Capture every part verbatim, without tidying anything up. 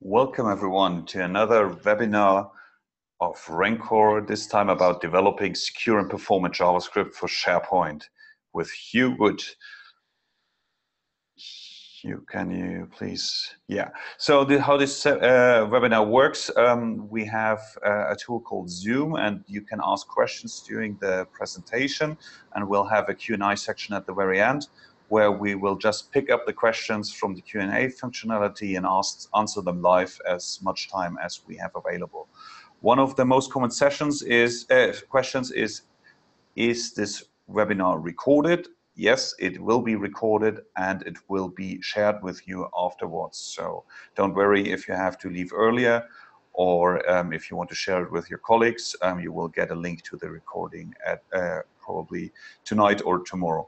Welcome everyone to another webinar of Rencore, this time about developing secure and performant JavaScript for SharePoint with Hugh Wood. Hugh, can you please? Yeah, so the, how this uh, webinar works, um, we have uh, a tool called Zoom, and you can ask questions during the presentation, and we'll have a Q and A section at the very end, where we will just pick up the questions from the Q and A functionality and ask, answer them live as much time as we have available. One of the most common sessions is uh, questions is, is this webinar recorded? Yes, it will be recorded and it will be shared with you afterwards. So don't worry if you have to leave earlier or um, if you want to share it with your colleagues, um, you will get a link to the recording at uh, probably tonight or tomorrow.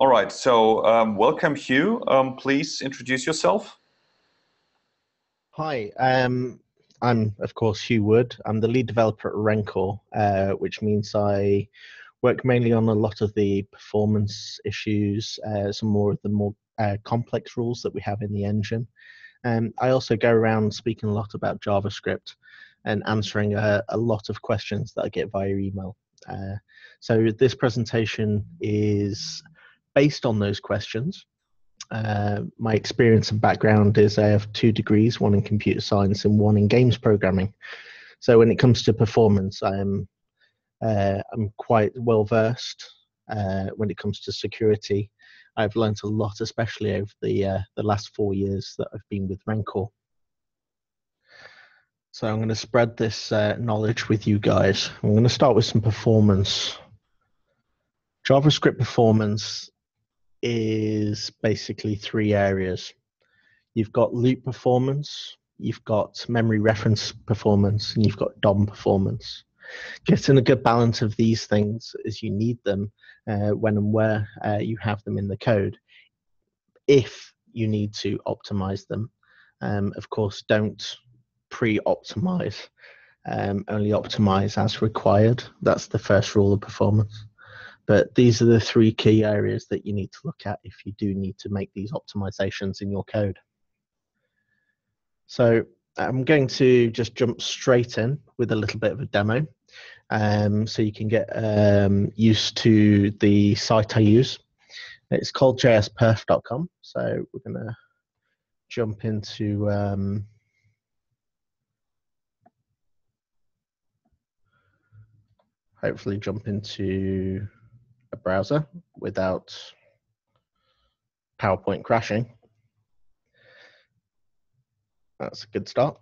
All right, so um, welcome, Hugh. Um, please introduce yourself. Hi, um, I'm, of course, Hugh Wood. I'm the lead developer at Rencore, uh, which means I work mainly on a lot of the performance issues, uh, some more of the more uh, complex rules that we have in the engine. Um, I also go around speaking a lot about JavaScript and answering a, a lot of questions that I get via email. Uh, so this presentation is based on those questions. Uh, my experience and background is I have two degrees, one in computer science and one in games programming. So when it comes to performance, I'm, uh, I'm quite well versed. Uh, when it comes to security, I've learned a lot, especially over the, uh, the last four years that I've been with Rencore. So I'm going to spread this uh, knowledge with you guys. I'm going to start with some performance. JavaScript performance is basically three areas. You've got loop performance, you've got memory reference performance, and you've got D O M performance. Getting a good balance of these things as you need them uh, when and where uh, you have them in the code, if you need to optimize them. Um, of course, don't pre-optimize, um, only optimize as required. That's the first rule of performance. But these are the three key areas that you need to look at if you do need to make these optimizations in your code. So I'm going to just jump straight in with a little bit of a demo um, so you can get um, used to the site I use. It's called J S perf dot com. So we're going to jump into um, hopefully jump into a browser without PowerPoint crashing. That's a good start.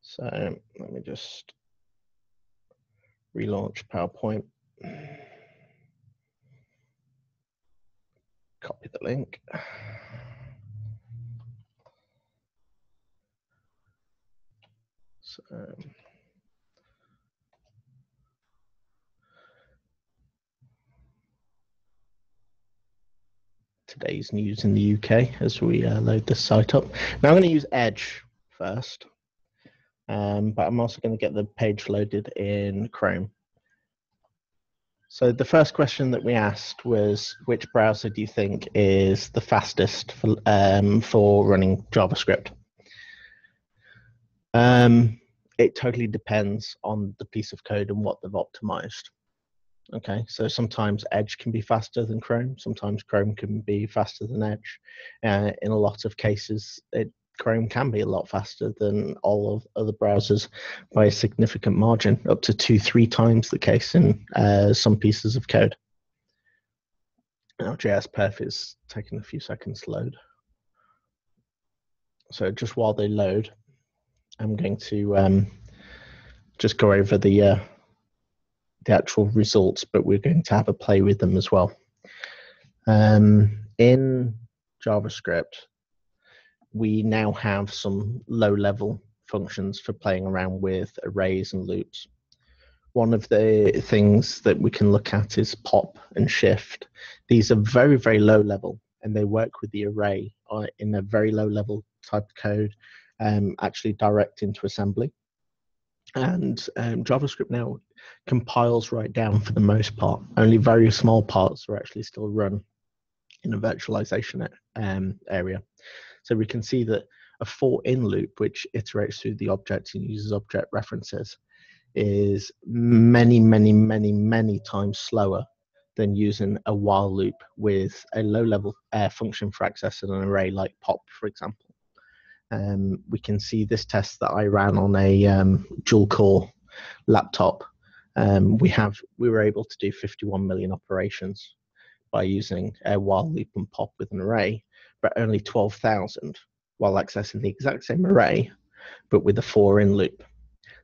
So let me just relaunch PowerPoint. Copy the link. So today's news in the U K as we uh, load this site up. Now I'm going to use Edge first, um, but I'm also going to get the page loaded in Chrome. So the first question that we asked was, which browser do you think is the fastest for, um, for running JavaScript? Um, it totally depends on the piece of code and what they've optimized. Okay, so sometimes Edge can be faster than Chrome. Sometimes Chrome can be faster than Edge. Uh, in a lot of cases, it, Chrome can be a lot faster than all of other browsers by a significant margin, up to two, three times the case in uh, some pieces of code. Now, J S perf is taking a few seconds to load. So just while they load, I'm going to um, just go over the Uh, the actual results, but we're going to have a play with them as well. Um, in JavaScript, we now have some low-level functions for playing around with arrays and loops. One of the things that we can look at is pop and shift. These are very, very low-level, and they work with the array in a very low-level type of code, um, actually direct into assembly. And um, JavaScript now compiles right down for the most part. Only very small parts are actually still run in a virtualization um, area. So we can see that a for in loop, which iterates through the object and uses object references, is many, many, many, many times slower than using a while loop with a low-level uh, function for accessing an array like pop, for example. Um, we can see this test that I ran on a um, dual-core laptop. Um, we have we were able to do fifty-one million operations by using a while loop and pop with an array, but only twelve thousand while accessing the exact same array, but with a for in loop.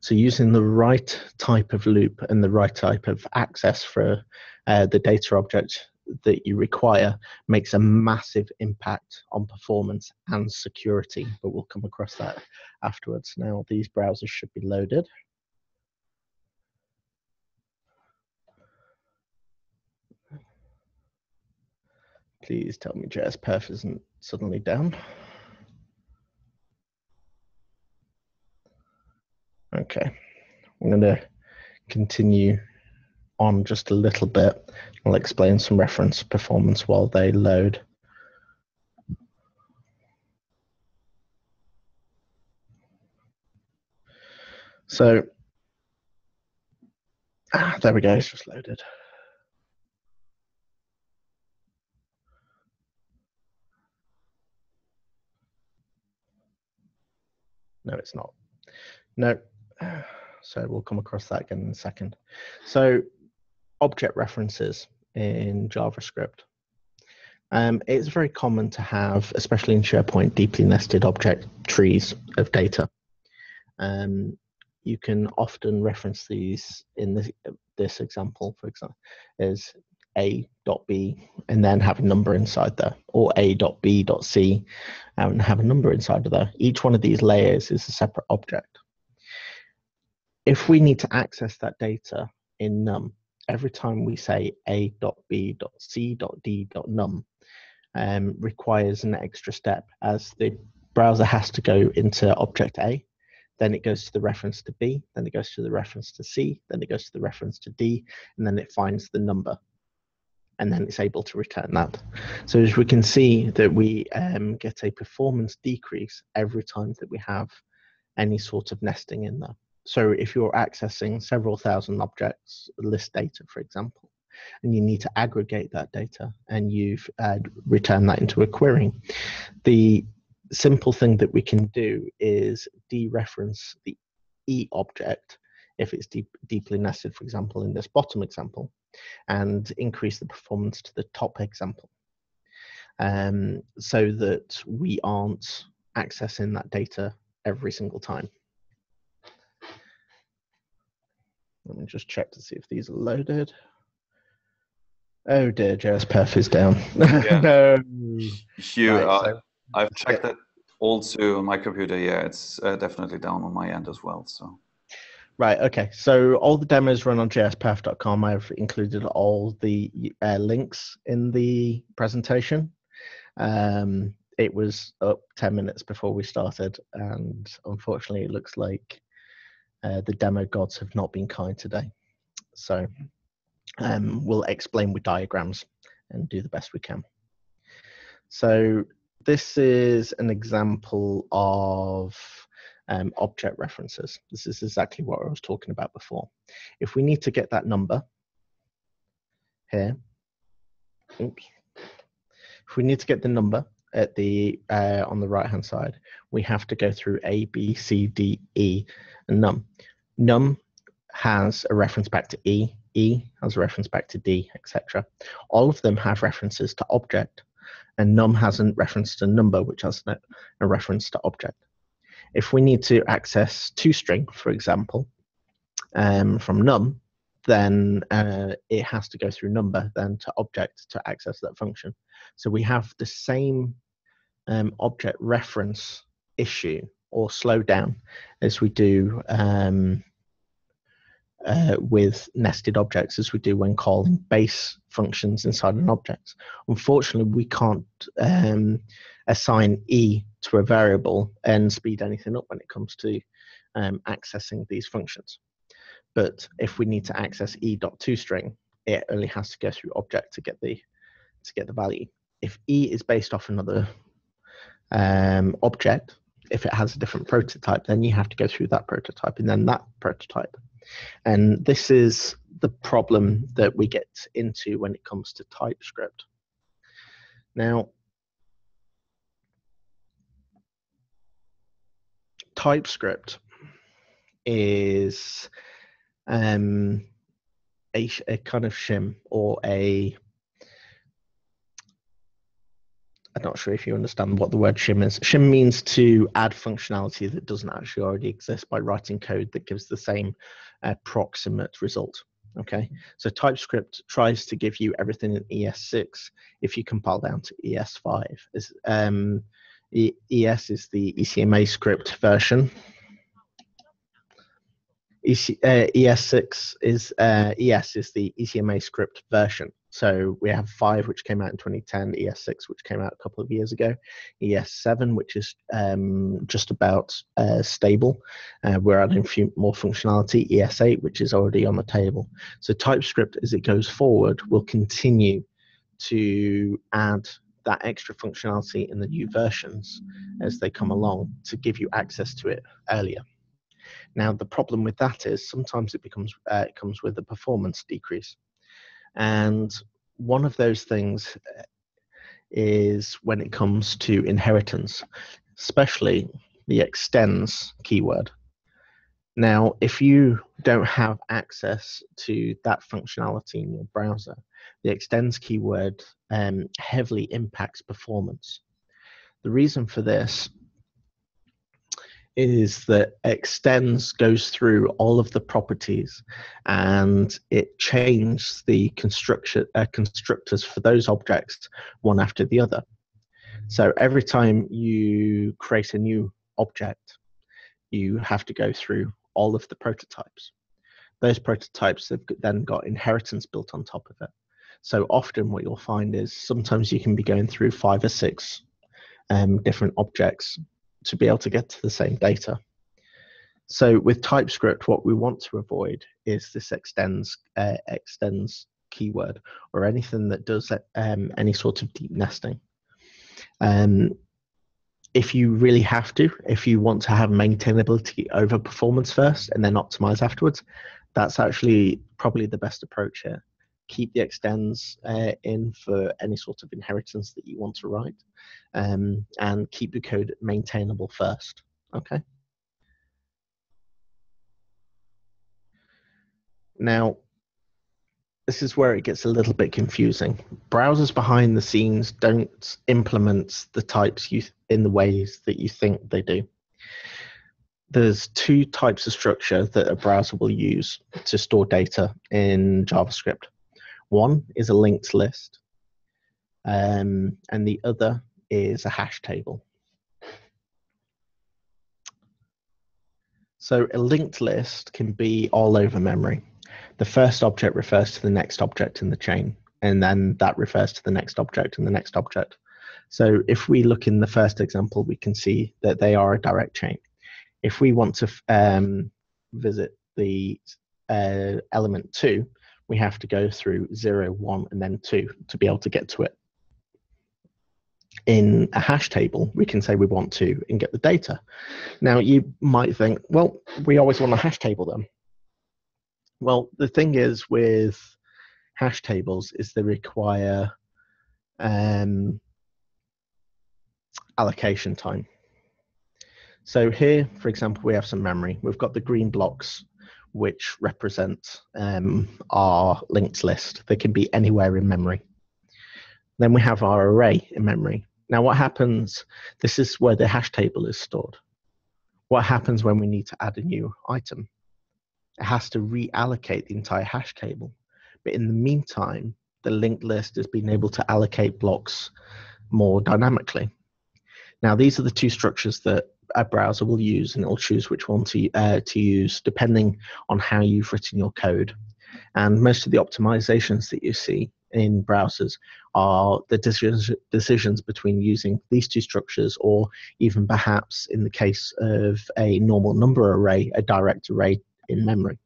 So using the right type of loop and the right type of access for uh, the data object that you require makes a massive impact on performance and security, but we'll come across that afterwards. Now these browsers should be loaded. Please tell me JSPerf isn't suddenly down. Okay, I'm going to continue on just a little bit. I'll explain some reference performance while they load. So, ah, there we go, it's just loaded. No, it's not. No. So we'll come across that again in a second. So object references in JavaScript. Um, it's very common to have, especially in SharePoint, deeply nested object trees of data. Um, you can often reference these in this, this example, for example, as A dot B and then have a number inside there, or A dot B dot C and have a number inside of there. Each one of these layers is a separate object. If we need to access that data in num, every time we say A dot B dot C dot D dot num um, requires an extra step, as the browser has to go into object A, then it goes to the reference to B, then it goes to the reference to C, then it goes to the reference to D, and then it finds the number. And then it's able to return that. So as we can see that we um, get a performance decrease every time that we have any sort of nesting in there. So if you're accessing several thousand objects, list data, for example, and you need to aggregate that data and you've uh, returned that into a query, the simple thing that we can do is dereference the E object if it's deep, deeply nested, for example, in this bottom example, and increase the performance to the top example, um, so that we aren't accessing that data every single time. Let me just check to see if these are loaded. Oh dear, JSPerf is down. Yeah. No. Hugh, right, uh, so. I've checked that also on my computer. Yeah, it's uh, definitely down on my end as well. So. Right, okay. So all the demos run on J S perf dot com. I've included all the uh, links in the presentation. Um, it was up ten minutes before we started, and unfortunately it looks like Uh, the demo gods have not been kind today. So um, we'll explain with diagrams and do the best we can. So this is an example of um, object references. This is exactly what I was talking about before. If we need to get that number here, oops. If we need to get the number at the uh, on the right-hand side, we have to go through A, B, C, D, E, and num. Num has a reference back to E, E has a reference back to D, et cetera. All of them have references to object, and num has a reference to number, which has a reference to object. If we need to access toString, for example, um, from num, then uh, it has to go through number, then to object to access that function. So we have the same um, object reference issue or slowdown as we do um, uh, with nested objects, as we do when calling base functions inside an object. Unfortunately, we can't um, assign E to a variable and speed anything up when it comes to um, accessing these functions. But if we need to access E dot toString, it only has to go through object to get the to get the value. If E is based off another um, object, if it has a different prototype, then you have to go through that prototype and then that prototype. And this is the problem that we get into when it comes to TypeScript. Now, TypeScript is um, a, a kind of shim, or a, I'm not sure if you understand what the word shim is. Shim means to add functionality that doesn't actually already exist by writing code that gives the same uh, proximate result. Okay, so TypeScript tries to give you everything in E S six if you compile down to E S five. Um, E S is the ECMAScript version. E C, uh, E S six is uh, E S is the ECMAScript version. So we have five, which came out in twenty ten, E S six, which came out a couple of years ago, E S seven, which is um, just about uh, stable. Uh, we're adding a few more functionality, E S eight, which is already on the table. So TypeScript, as it goes forward, will continue to add that extra functionality in the new versions as they come along to give you access to it earlier. Now, the problem with that is sometimes it becomes uh, it comes with a performance decrease. And one of those things is when it comes to inheritance, especially the extends keyword. Now, if you don't have access to that functionality in your browser, the extends keyword um, heavily impacts performance. The reason for this is that extends goes through all of the properties and it changes the construction, uh, constructors for those objects one after the other. So every time you create a new object, you have to go through all of the prototypes. Those prototypes have then got inheritance built on top of it. So often what you'll find is sometimes you can be going through five or six um, different objects to be able to get to the same data. So with TypeScript, what we want to avoid is this extends uh, extends keyword, or anything that does um, any sort of deep nesting. Um, if you really have to, if you want to have maintainability over performance first and then optimize afterwards, that's actually probably the best approach here. Keep the extends uh, in for any sort of inheritance that you want to write, um, and keep your code maintainable first, okay? Now, this is where it gets a little bit confusing. Browsers behind the scenes don't implement the types you th- in the ways that you think they do. There's two types of structure that a browser will use to store data in JavaScript. One is a linked list, um, and the other is a hash table. So a linked list can be all over memory. The first object refers to the next object in the chain, and then that refers to the next object and the next object. So if we look in the first example, we can see that they are a direct chain. If we want to um, visit the uh, element two, we have to go through zero, one, and then two to be able to get to it. In a hash table, we can say we want to and get the data. Now, you might think, well, we always want a hash table then. Well, the thing is with hash tables is they require um, allocation time. So here, for example, we have some memory. We've got the green blocks, which represent um, our linked list. They can be anywhere in memory. Then we have our array in memory. Now what happens, this is where the hash table is stored. What happens when we need to add a new item? It has to reallocate the entire hash table. But in the meantime, the linked list has been able to allocate blocks more dynamically. Now these are the two structures that a browser will use, and it'll choose which one to, uh, to use depending on how you've written your code. And most of the optimizations that you see in browsers are the decisions, decisions between using these two structures, or even perhaps in the case of a normal number array, a direct array in memory.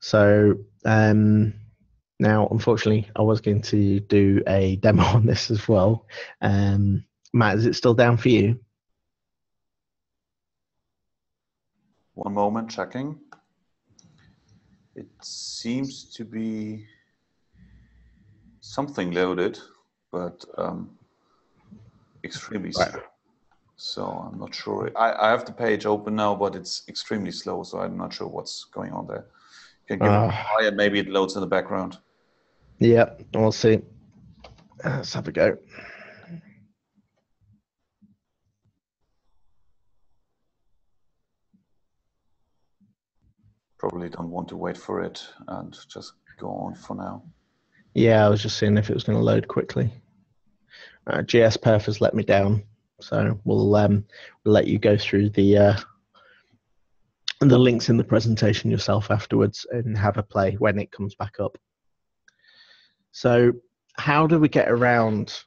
So um, Now, unfortunately, I was going to do a demo on this as well. Um, Matt, is it still down for you? One moment, checking. It seems to be something loaded, but um, extremely right. slow. So I'm not sure. I, I have the page open now, but it's extremely slow, so I'm not sure what's going on there. You can give uh, it higher, maybe it loads in the background. Yeah, we'll see. Let's have a go. Probably don't want to wait for it and just go on for now. Yeah, I was just seeing if it was going to load quickly. Uh, JSPerf has let me down, so we'll um, we'll let you go through the uh, the links in the presentation yourself afterwards and have a play when it comes back up. So, how do we get around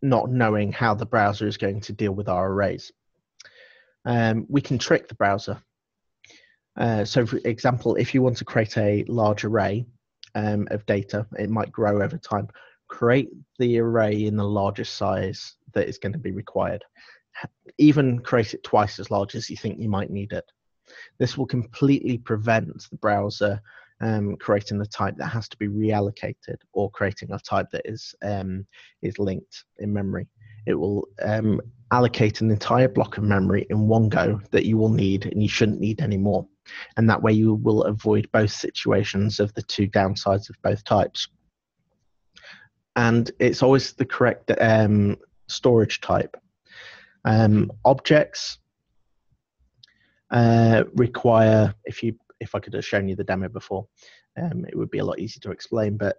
not knowing how the browser is going to deal with our arrays? Um, we can trick the browser. Uh, so for example, if you want to create a large array um, of data, it might grow over time, create the array in the largest size that is going to be required. Even create it twice as large as you think you might need it. This will completely prevent the browser um, creating a type that has to be reallocated or creating a type that is, um, is linked in memory. It will um, allocate an entire block of memory in one go that you will need and you shouldn't need any more. And that way you will avoid both situations of the two downsides of both types. And it's always the correct um, storage type. Um, objects uh, require, if you, if I could have shown you the demo before, um, it would be a lot easier to explain, but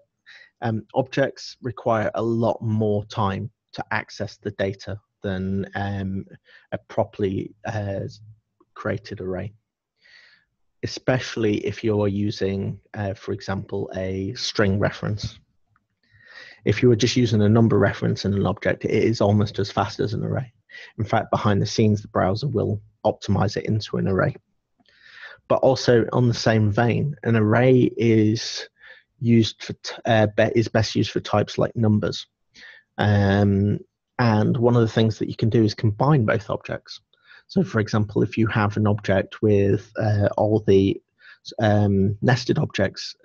um, objects require a lot more time to access the data than um, a properly uh, created array. Especially if you're using, uh, for example, a string reference. If you were just using a number reference in an object, it is almost as fast as an array. In fact, behind the scenes, the browser will optimize it into an array. But also on the same vein, an array is used for t uh, be is best used for types like numbers. Um, and one of the things that you can do is combine both objects. So for example, if you have an object with uh, all the um, nested objects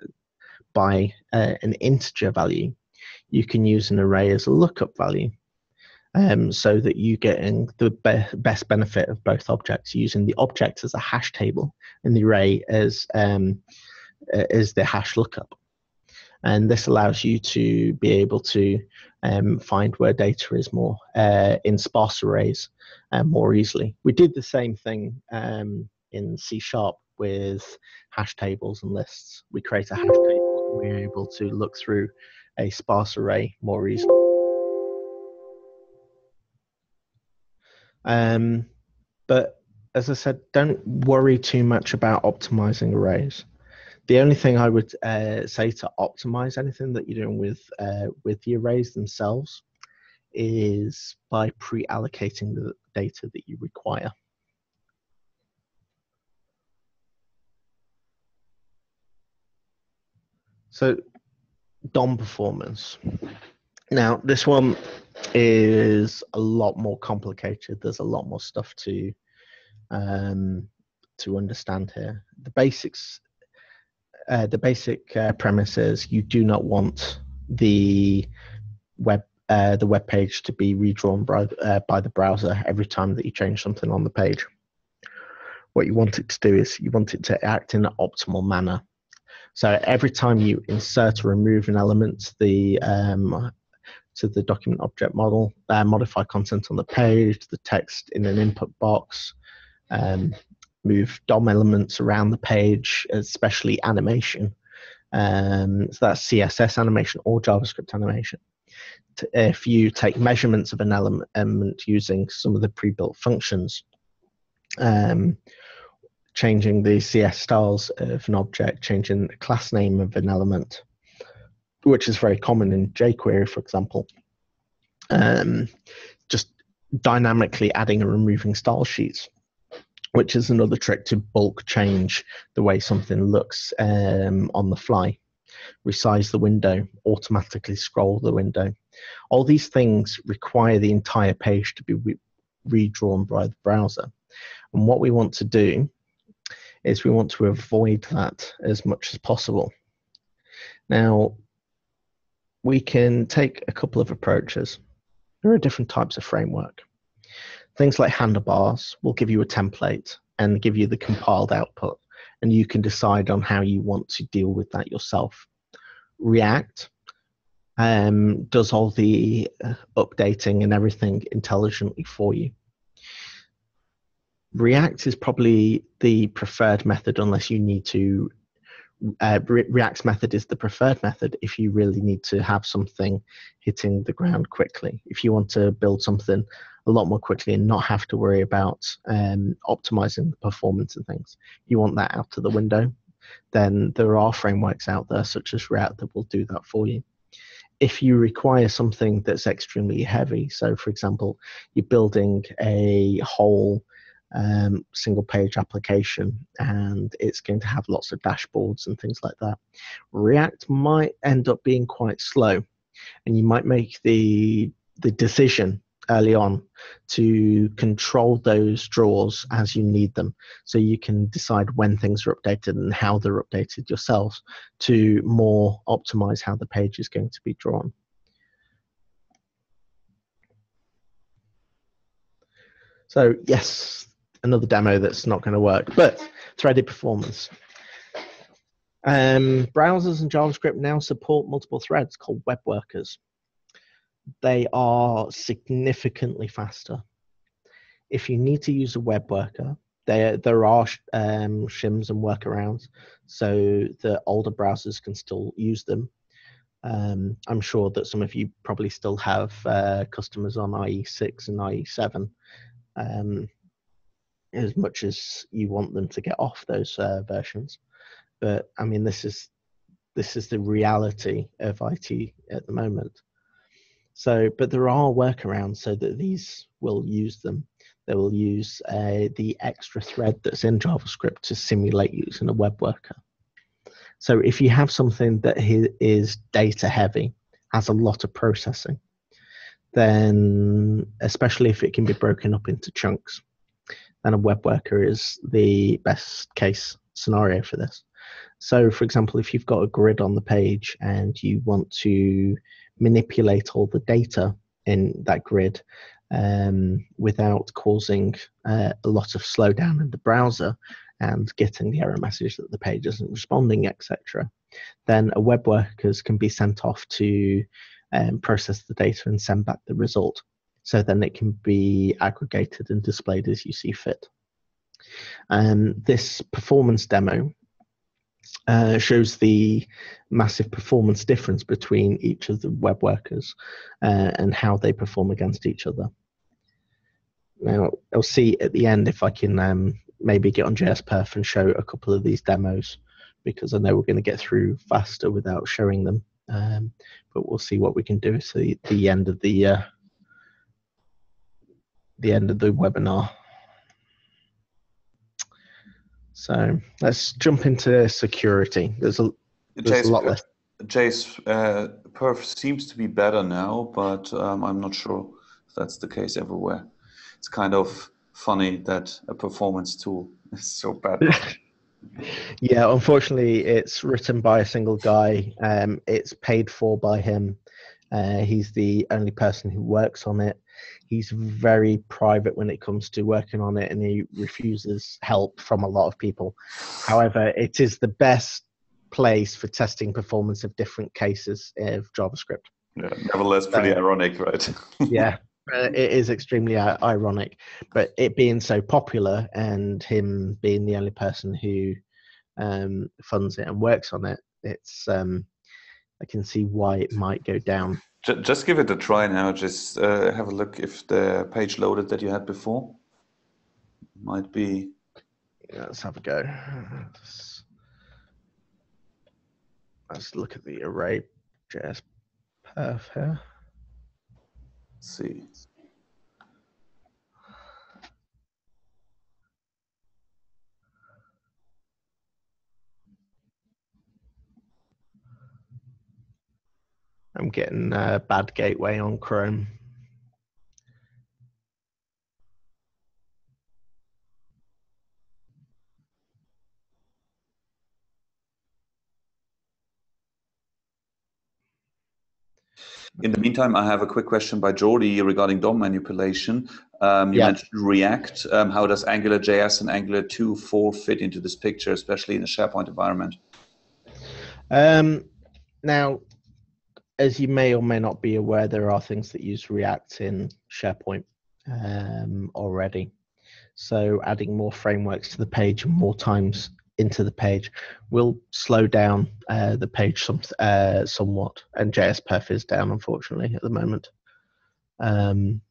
by uh, an integer value, you can use an array as a lookup value um, so that you get the be best benefit of both objects using the object as a hash table and the array as, um, as the hash lookup. And this allows you to be able to um, find where data is more uh, in sparse arrays uh, more easily. We did the same thing um, in C# with hash tables and lists. We create a hash table and we're able to look through a sparse array more easily. Um, but as I said, don't worry too much about optimizing arrays. The only thing I would uh, say to optimize anything that you're doing with uh, with the arrays themselves is by pre-allocating the data that you require. So, D O M performance. Now, this one is a lot more complicated. There's a lot more stuff to um, to understand here. The basics. Uh, the basic uh, premise is you do not want the web uh, the web page to be redrawn by, uh, by the browser every time that you change something on the page. What you want it to do is you want it to act in an optimal manner. So every time you insert or remove an element to the um, to the document object model, uh, modify content on the page, the text in an input box. Um, move D O M elements around the page, especially animation. Um, so that's C S S animation or JavaScript animation. T if you take measurements of an element, element using some of the pre-built functions, um, changing the C S styles of an object, changing the class name of an element, which is very common in jQuery, for example, um, just dynamically adding and removing style sheets, which is another trick to bulk change the way something looks um, on the fly. resize the window, automatically scroll the window. All these things require the entire page to be re redrawn by the browser. And what we want to do is we want to avoid that as much as possible. Now, we can take a couple of approaches. There are different types of framework. Things like Handlebars will give you a template and give you the compiled output, and you can decide on how you want to deal with that yourself. React um, does all the updating and everything intelligently for you. React is probably the preferred method unless you need to, uh, Re React's method is the preferred method if you really need to have something hitting the ground quickly. If you want to build something a lot more quickly and not have to worry about um, optimizing the performance and things, you want that out of the window, then there are frameworks out there such as React that will do that for you. If you require something that's extremely heavy, so for example, you're building a whole Um, single page application and it's going to have lots of dashboards and things like that, React might end up being quite slow, and you might make the the decision early on to control those drawers as you need them, so you can decide when things are updated and how they're updated yourselves to more optimize how the page is going to be drawn. So yes, another demo that's not going to work, but threaded performance. Um, browsers and JavaScript now support multiple threads called web workers. They are significantly faster. If you need to use a web worker, there, there are um, shims and workarounds, so the older browsers can still use them. Um, I'm sure that some of you probably still have uh, customers on I E six and I E seven. Um, as much as you want them to get off those uh, versions. But I mean, this is, this is the reality of I T at the moment. So, but there are workarounds so that these will use them. They will use uh, the extra thread that's in JavaScript to simulate using a web worker. So if you have something that is data heavy, has a lot of processing, then especially if it can be broken up into chunks, then a web worker is the best case scenario for this. So for example, if you've got a grid on the page and you want to manipulate all the data in that grid um, without causing uh, a lot of slowdown in the browser and getting the error message that the page isn't responding, et cetera, then a web workers can be sent off to um, process the data and send back the result. So then it can be aggregated and displayed as you see fit. Um, this performance demo uh, shows the massive performance difference between each of the web workers uh, and how they perform against each other. Now, I'll see at the end if I can um, maybe get on J S perf and show a couple of these demos, because I know we're going to get through faster without showing them. Um, but we'll see what we can do at the, the end of the... Uh, the end of the webinar. So let's jump into security. There's a, there's Jace, a lot less. Jace, uh, perf seems to be better now, but um, I'm not sure if that's the case everywhere. It's kind of funny that a performance tool is so bad. Yeah, unfortunately, it's written by a single guy. Um, it's paid for by him. Uh, he's the only person who works on it. He's very private when it comes to working on it, and he refuses help from a lot of people. However, it is the best place for testing performance of different cases of JavaScript. Yeah, nevertheless, pretty so, ironic, right? Yeah, it is extremely ironic, but it being so popular and him being the only person who um, funds it and works on it, it's um, I can see why it might go down. Just give it a try now. Just uh, have a look if the page loaded that you had before. Might be. Yeah, let's have a go. Let's, let's look at the array J S perf here. Let's see. I'm getting a bad gateway on Chrome. In the meantime, I have a quick question by Jordi regarding D O M manipulation. Um, you yeah. mentioned React. Um, how does AngularJS and Angular two point four fit into this picture, especially in a SharePoint environment? Um, now, as you may or may not be aware, there are things that use React in SharePoint um, already. So adding more frameworks to the page and more times into the page will slow down uh, the page some, uh, somewhat, and JSPerf is down, unfortunately, at the moment. Um,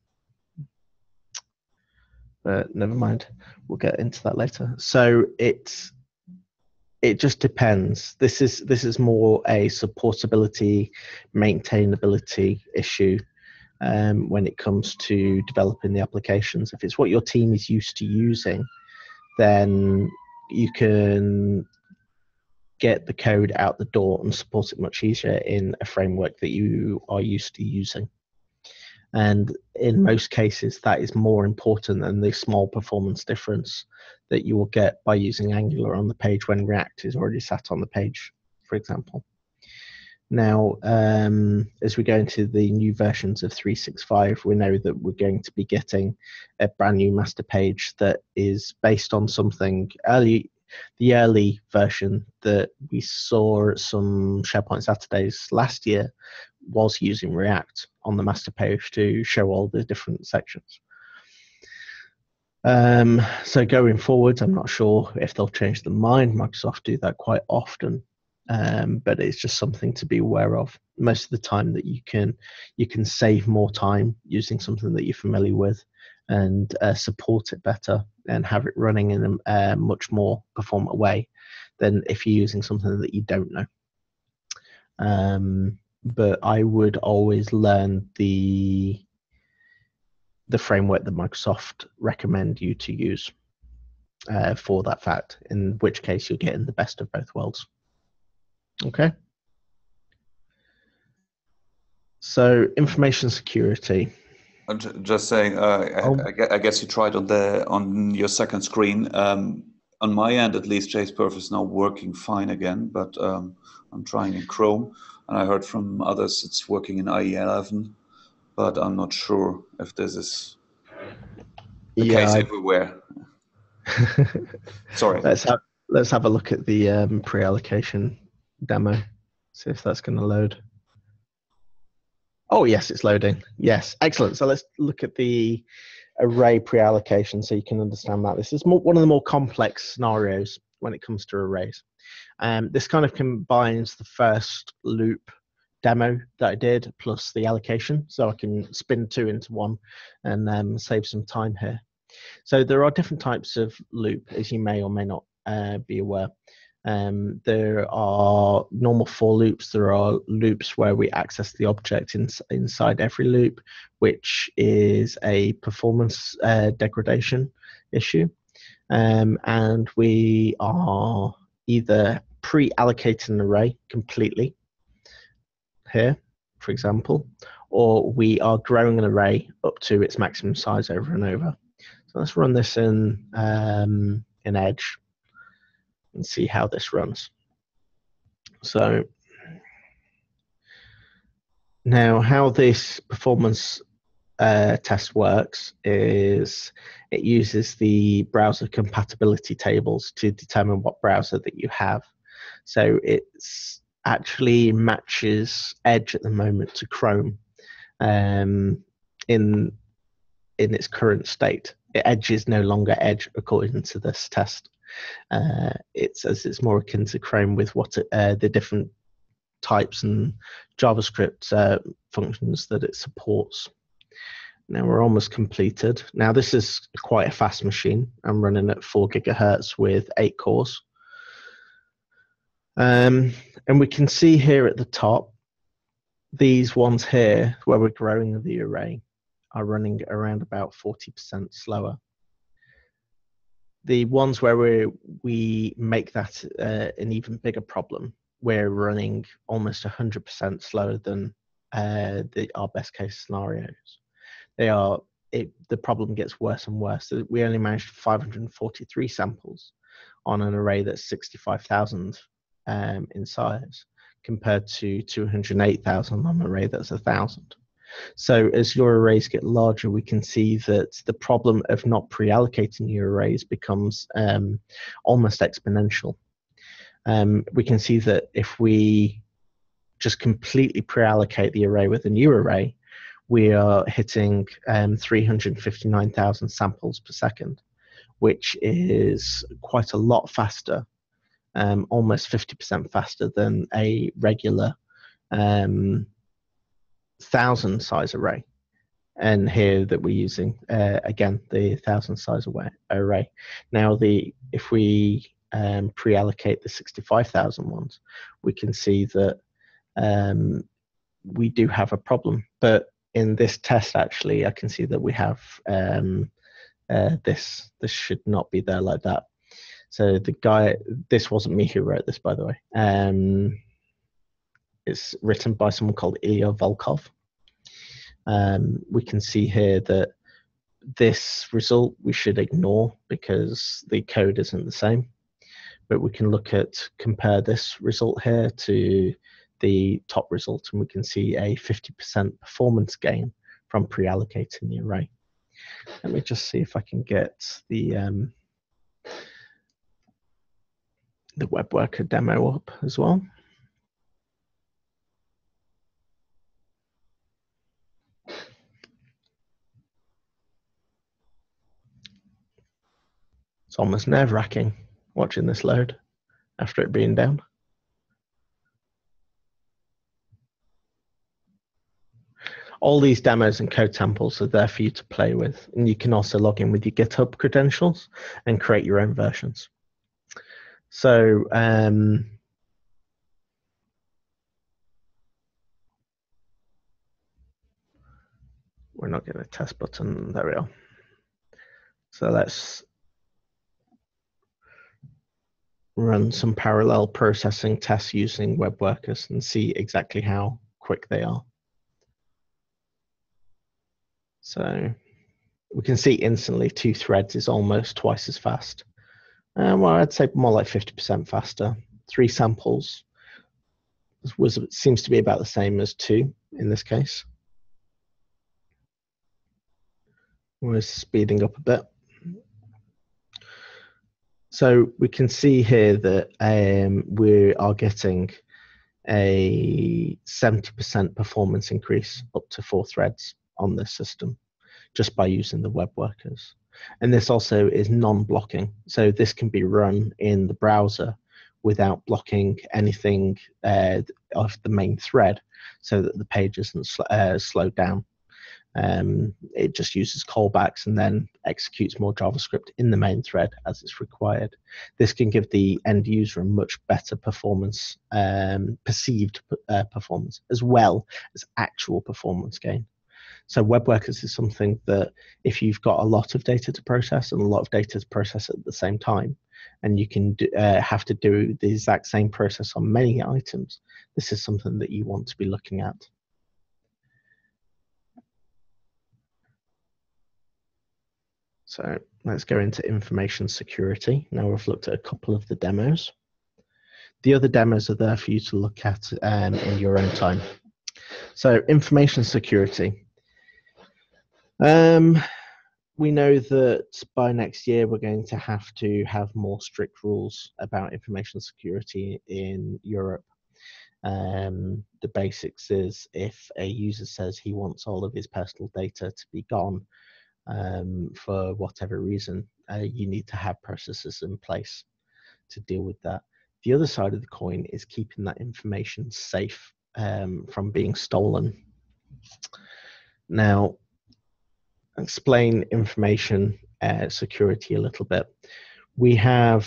but never mind, we'll get into that later. So it's it just depends. This is this is more a supportability, maintainability issue um, when it comes to developing the applications. If it's what your team is used to using, then you can get the code out the door and support it much easier in a framework that you are used to using. And in most cases, that is more important than the small performance difference that you will get by using Angular on the page when React is already sat on the page, for example. Now, um, as we go into the new versions of three sixty-five, we know that we're going to be getting a brand new master page that is based on something early, the early version that we saw at some SharePoint Saturdays last year was using React on the master page to show all the different sections. Um, so going forward, I'm not sure if they'll change their mind. Microsoft do that quite often. Um, but it's just something to be aware of. Most of the time that you can you can save more time using something that you're familiar with and uh, support it better and have it running in a uh, much more performant way than if you're using something that you don't know. Um, but I would always learn the, the framework that Microsoft recommend you to use uh, for that fact, in which case you're getting the best of both worlds. Okay. So information security. I'm just saying, uh, I, oh. I guess you tried on the on your second screen. Um, on my end, at least, JSPerf is now working fine again. But um, I'm trying in Chrome, and I heard from others it's working in I E eleven. But I'm not sure if this is the yeah, case I... everywhere. Sorry. Let's have let's have a look at the um, pre-allocation demo, see if that's going to load. Oh yes, it's loading. Yes, excellent. So let's look at the array pre-allocation so you can understand that. This is more, one of the more complex scenarios when it comes to arrays. Um, this kind of combines the first loop demo that I did plus the allocation, so I can spin two into one and um, save some time here. So there are different types of loop, as you may or may not uh, be aware. Um, there are normal for loops, there are loops where we access the object in, inside every loop, which is a performance uh, degradation issue. Um, and we are either pre-allocating an array completely here, for example, or we are growing an array up to its maximum size over and over. So let's run this in, um, in Edge and see how this runs. So now how this performance uh, test works is it uses the browser compatibility tables to determine what browser that you have. So it's actually matches Edge at the moment to Chrome um, in, in its current state. Edge is no longer Edge according to this test. Uh, it's as it's more akin to Chrome with what it, uh, the different types and JavaScript uh, functions that it supports. Now we're almost completed. Now this is quite a fast machine. I'm running at four gigahertz with eight cores, um, and we can see here at the top these ones here where we're growing the array are running around about forty percent slower. The ones where we we make that uh, an even bigger problem, we're running almost one hundred percent slower than uh, the, our best case scenarios. They are it, the problem gets worse and worse. We only managed five hundred forty-three samples on an array that's sixty-five thousand um, in size, compared to two hundred eight thousand on an array that's one thousand. So as your arrays get larger, we can see that the problem of not pre-allocating your arrays becomes um, almost exponential. Um, we can see that if we just completely pre-allocate the array with a new array, we are hitting um, three hundred fifty-nine thousand samples per second, which is quite a lot faster, um, almost fifty percent faster than a regular um, thousand size array. And here that we're using uh, again the thousand size array. Now the if we um, pre-allocate the sixty-five thousand ones, we can see that um, we do have a problem. But in this test, actually, I can see that we have um, uh, this. This should not be there like that. So the guy, this wasn't me who wrote this, by the way. Um, It's written by someone called Ilya Volkov. Um, we can see here that this result we should ignore because the code isn't the same. But we can look at, compare this result here to the top result, and we can see a fifty percent performance gain from pre-allocating the array. Let me just see if I can get the, um, the web worker demo up as well. Almost nerve-wracking watching this load after it being down. All these demos and code samples are there for you to play with, and you can also log in with your GitHub credentials and create your own versions. So um, we're not getting a test button, there we are. So let's run some parallel processing tests using web workers and see exactly how quick they are. So we can see instantly two threads is almost twice as fast. Um, well, I'd say more like fifty percent faster. Three samples was, seems to be about the same as two in this case. We're speeding up a bit. So we can see here that um, we are getting a seventy percent performance increase up to four threads on this system just by using the web workers. And this also is non-blocking. So this can be run in the browser without blocking anything uh, of the main thread so that the page isn't sl uh, slowed down. Um, it just uses callbacks and then executes more JavaScript in the main thread as it's required. This can give the end user a much better performance, um, perceived uh, performance, as well as actual performance gain. So web workers is something that if you've got a lot of data to process and a lot of data to process at the same time, and you can do, uh, have to do the exact same process on many items, this is something that you want to be looking at. So let's go into information security. Now we've looked at a couple of the demos. The other demos are there for you to look at um, in your own time. So information security. Um, we know that by next year, we're going to have to have more strict rules about information security in Europe. Um, the basics is if a user says he wants all of his personal data to be gone, Um, for whatever reason, uh, you need to have processes in place to deal with that. The other side of the coin is keeping that information safe um, from being stolen. Now, explain information uh, security a little bit. We have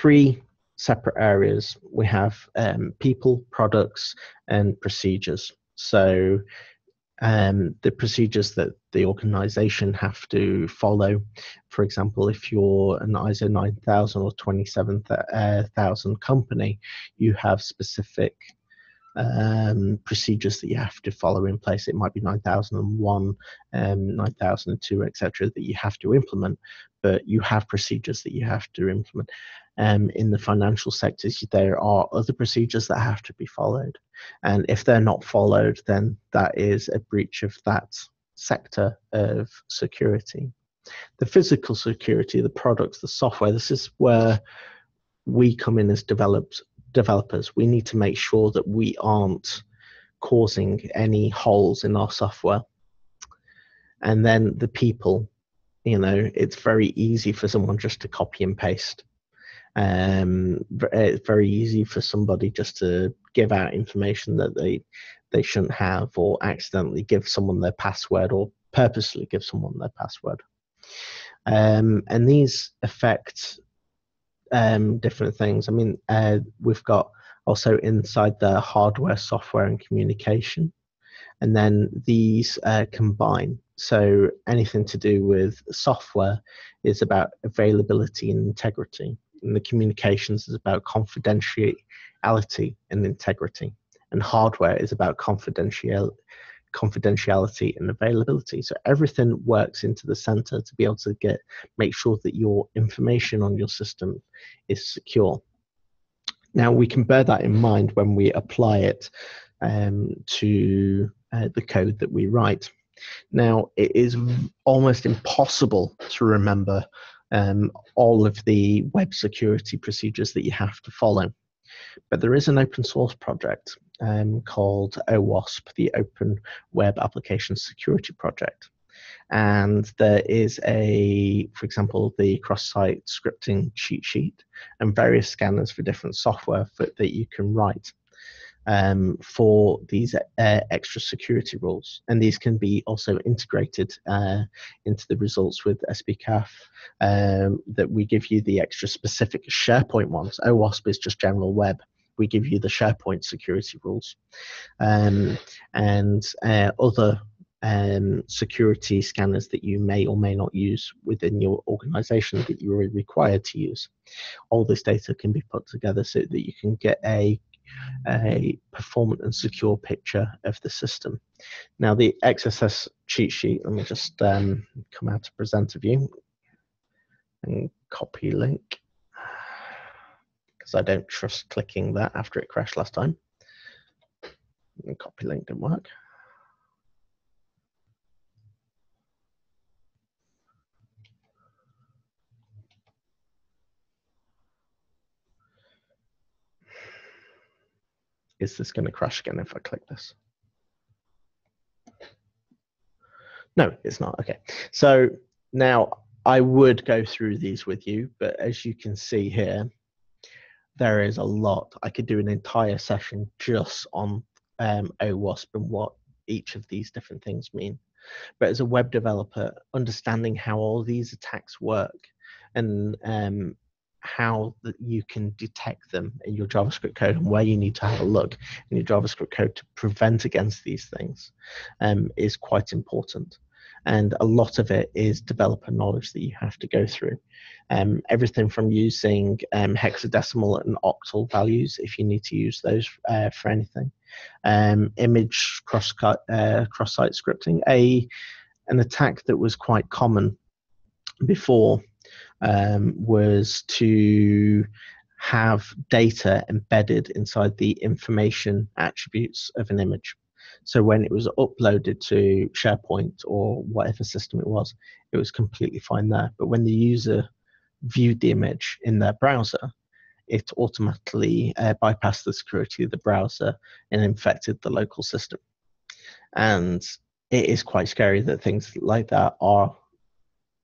three separate areas. We have um, people, products, and procedures. So Um, the procedures that the organization have to follow. For example, if you're an I S O nine thousand or twenty-seven thousand company, you have specific um, procedures that you have to follow in place. It might be nine thousand one, um, nine thousand two, et cetera, that you have to implement, but you have procedures that you have to implement. Um, in the financial sectors, there are other procedures that have to be followed. And if they're not followed, then that is a breach of that sector of security. The physical security, the products, the software, this is where we come in as developed developers. We need to make sure that we aren't causing any holes in our software. And then the people, you know, it's very easy for someone just to copy and paste. Um, it's very easy for somebody just to give out information that they they shouldn't have, or accidentally give someone their password, or purposely give someone their password. Um, and these affect um, different things. I mean, uh, we've got also inside the hardware, software, and communication, and then these uh, combine. So anything to do with software is about availability and integrity, and the communications is about confidentiality and integrity, and hardware is about confidentiality. confidentiality and availability. So everything works into the center to be able to get make sure that your information on your system is secure. Now we can bear that in mind when we apply it um, to uh, the code that we write. Now it is almost impossible to remember um, all of the web security procedures that you have to follow. But there is an open source project um, called O WASP, the Open Web Application Security Project. And there is a, for example, the cross-site scripting cheat sheet and various scanners for different software for, that you can write um, for these uh, extra security rules. And these can be also integrated uh, into the results with S P C A F. Um, that we give you the extra specific SharePoint ones. O WASP is just general web. We give you the SharePoint security rules um, and uh, other um, security scanners that you may or may not use within your organization that you are required to use. All this data can be put together so that you can get a a performant and secure picture of the system. Now the X S S cheat sheet, let me just um, come out to presenter view and copy link, because I don't trust clicking that after it crashed last time. And copy link didn't work. Is this going to crash again if I click this? No, it's not. Okay, so now I would go through these with you, but as you can see here, there is a lot. I could do an entire session just on um, O WASP and what each of these different things mean. But as a web developer, understanding how all these attacks work and um, how that you can detect them in your JavaScript code and where you need to have a look in your JavaScript code to prevent against these things um, is quite important. And a lot of it is developer knowledge that you have to go through. Um, everything from using um, hexadecimal and octal values, if you need to use those uh, for anything. Um, image cross-site uh, cross-site scripting, a, an attack that was quite common before um, was to have data embedded inside the information attributes of an image. So when it was uploaded to SharePoint or whatever system it was, it was completely fine there. But when the user viewed the image in their browser, it automatically uh, bypassed the security of the browser and infected the local system. And it is quite scary that things like that are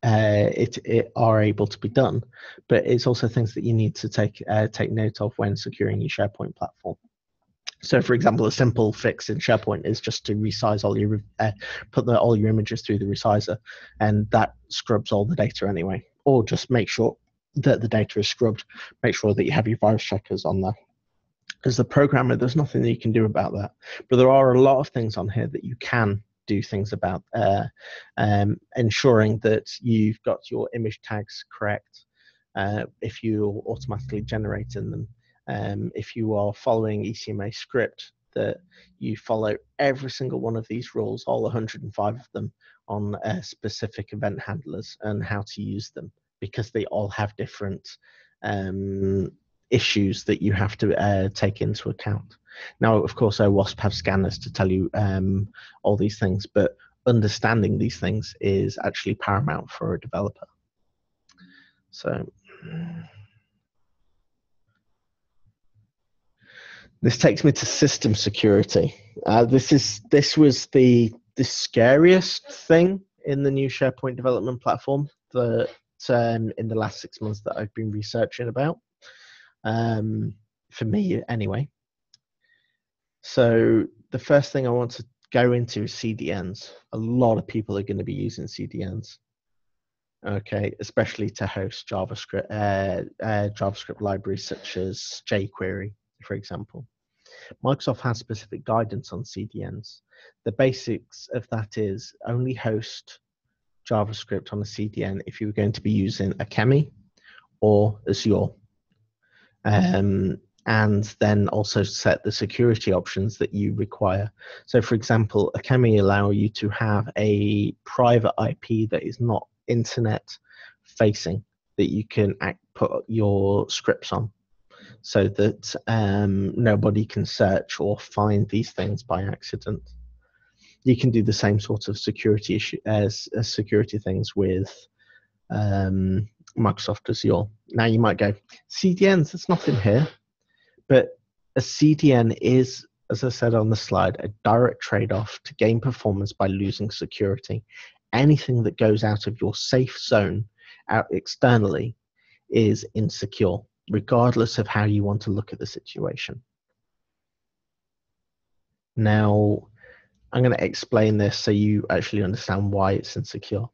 uh, it, it are able to be done. But it's also things that you need to take uh, take note of when securing your SharePoint platform. So, for example, a simple fix in SharePoint is just to resize all your uh, put the, all your images through the resizer, and that scrubs all the data anyway. Or just make sure that the data is scrubbed. Make sure that you have your virus checkers on there. As the programmer, there's nothing that you can do about that. But there are a lot of things on here that you can do things about. Uh, um, ensuring that you've got your image tags correct uh, if you're automatically generating them. Um, if you are following ECMAScript that you follow every single one of these rules, all one hundred and five of them, on uh, specific event handlers and how to use them, because they all have different um, issues that you have to uh, take into account. Now, of course, OWASP have scanners to tell you um, all these things, but understanding these things is actually paramount for a developer. So this takes me to system security. Uh, this is this was the the scariest thing in the new SharePoint development platform that um, in the last six months that I've been researching about. Um, for me, anyway. So the first thing I want to go into is C D Ns. A lot of people are going to be using C D Ns. Okay, especially to host JavaScript uh, uh, JavaScript libraries such as jQuery, for example. Microsoft has specific guidance on C D Ns. The basics of that is only host JavaScript on a C D N if you're going to be using Akamai or Azure. Um, and then also set the security options that you require. So, for example, Akamai allow you to have a private I P that is not internet facing, that you can act, put your scripts on, so that um, nobody can search or find these things by accident. You can do the same sort of security issue as, as security things with um, Microsoft Azure. Now you might go, C D Ns, there's nothing here. But a C D N is, as I said on the slide, a direct trade-off to gain performance by losing security. Anything that goes out of your safe zone out externally is insecure, regardless of how you want to look at the situation. Now, I'm going to explain this so you actually understand why it's insecure.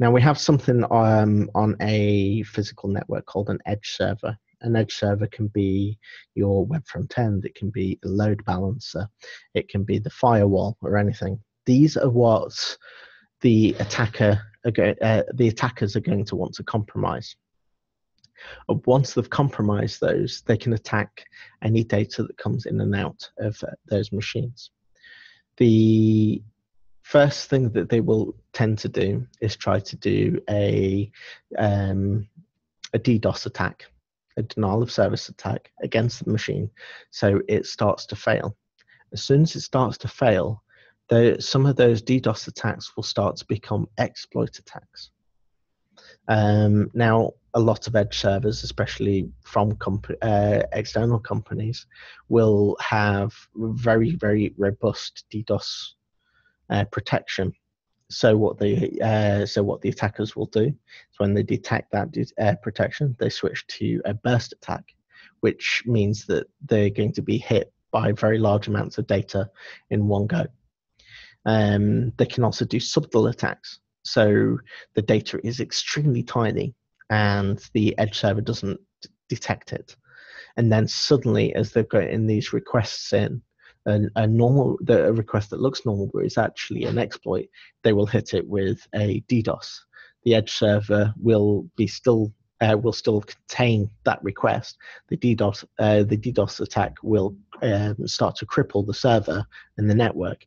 Now, we have something um, on a physical network called an Edge server. An Edge server can be your web front end, it can be a load balancer, it can be the firewall or anything. These are what the attacker, uh, the attackers are going to want to compromise. Once they've compromised those, they can attack any data that comes in and out of those machines. The first thing that they will tend to do is try to do a, um, a DDoS attack, a denial of service attack against the machine, so it starts to fail. As soon as it starts to fail, though, some of those DDoS attacks will start to become exploit attacks. Um, now, a lot of Edge servers, especially from comp uh, external companies, will have very, very robust DDoS uh, protection. So what the uh, so what the attackers will do is when they detect that uh, protection, they switch to a burst attack, which means that they're going to be hit by very large amounts of data in one go. Um, they can also do subtle attacks, so the data is extremely tiny and the Edge server doesn't detect it, and then suddenly, as they've got in these requests in. A, a normal, the a request that looks normal but is actually an exploit, they will hit it with a DDoS. The Edge server will be still uh, will still contain that request. The DDoS uh, the DDoS attack will um, start to cripple the server and the network,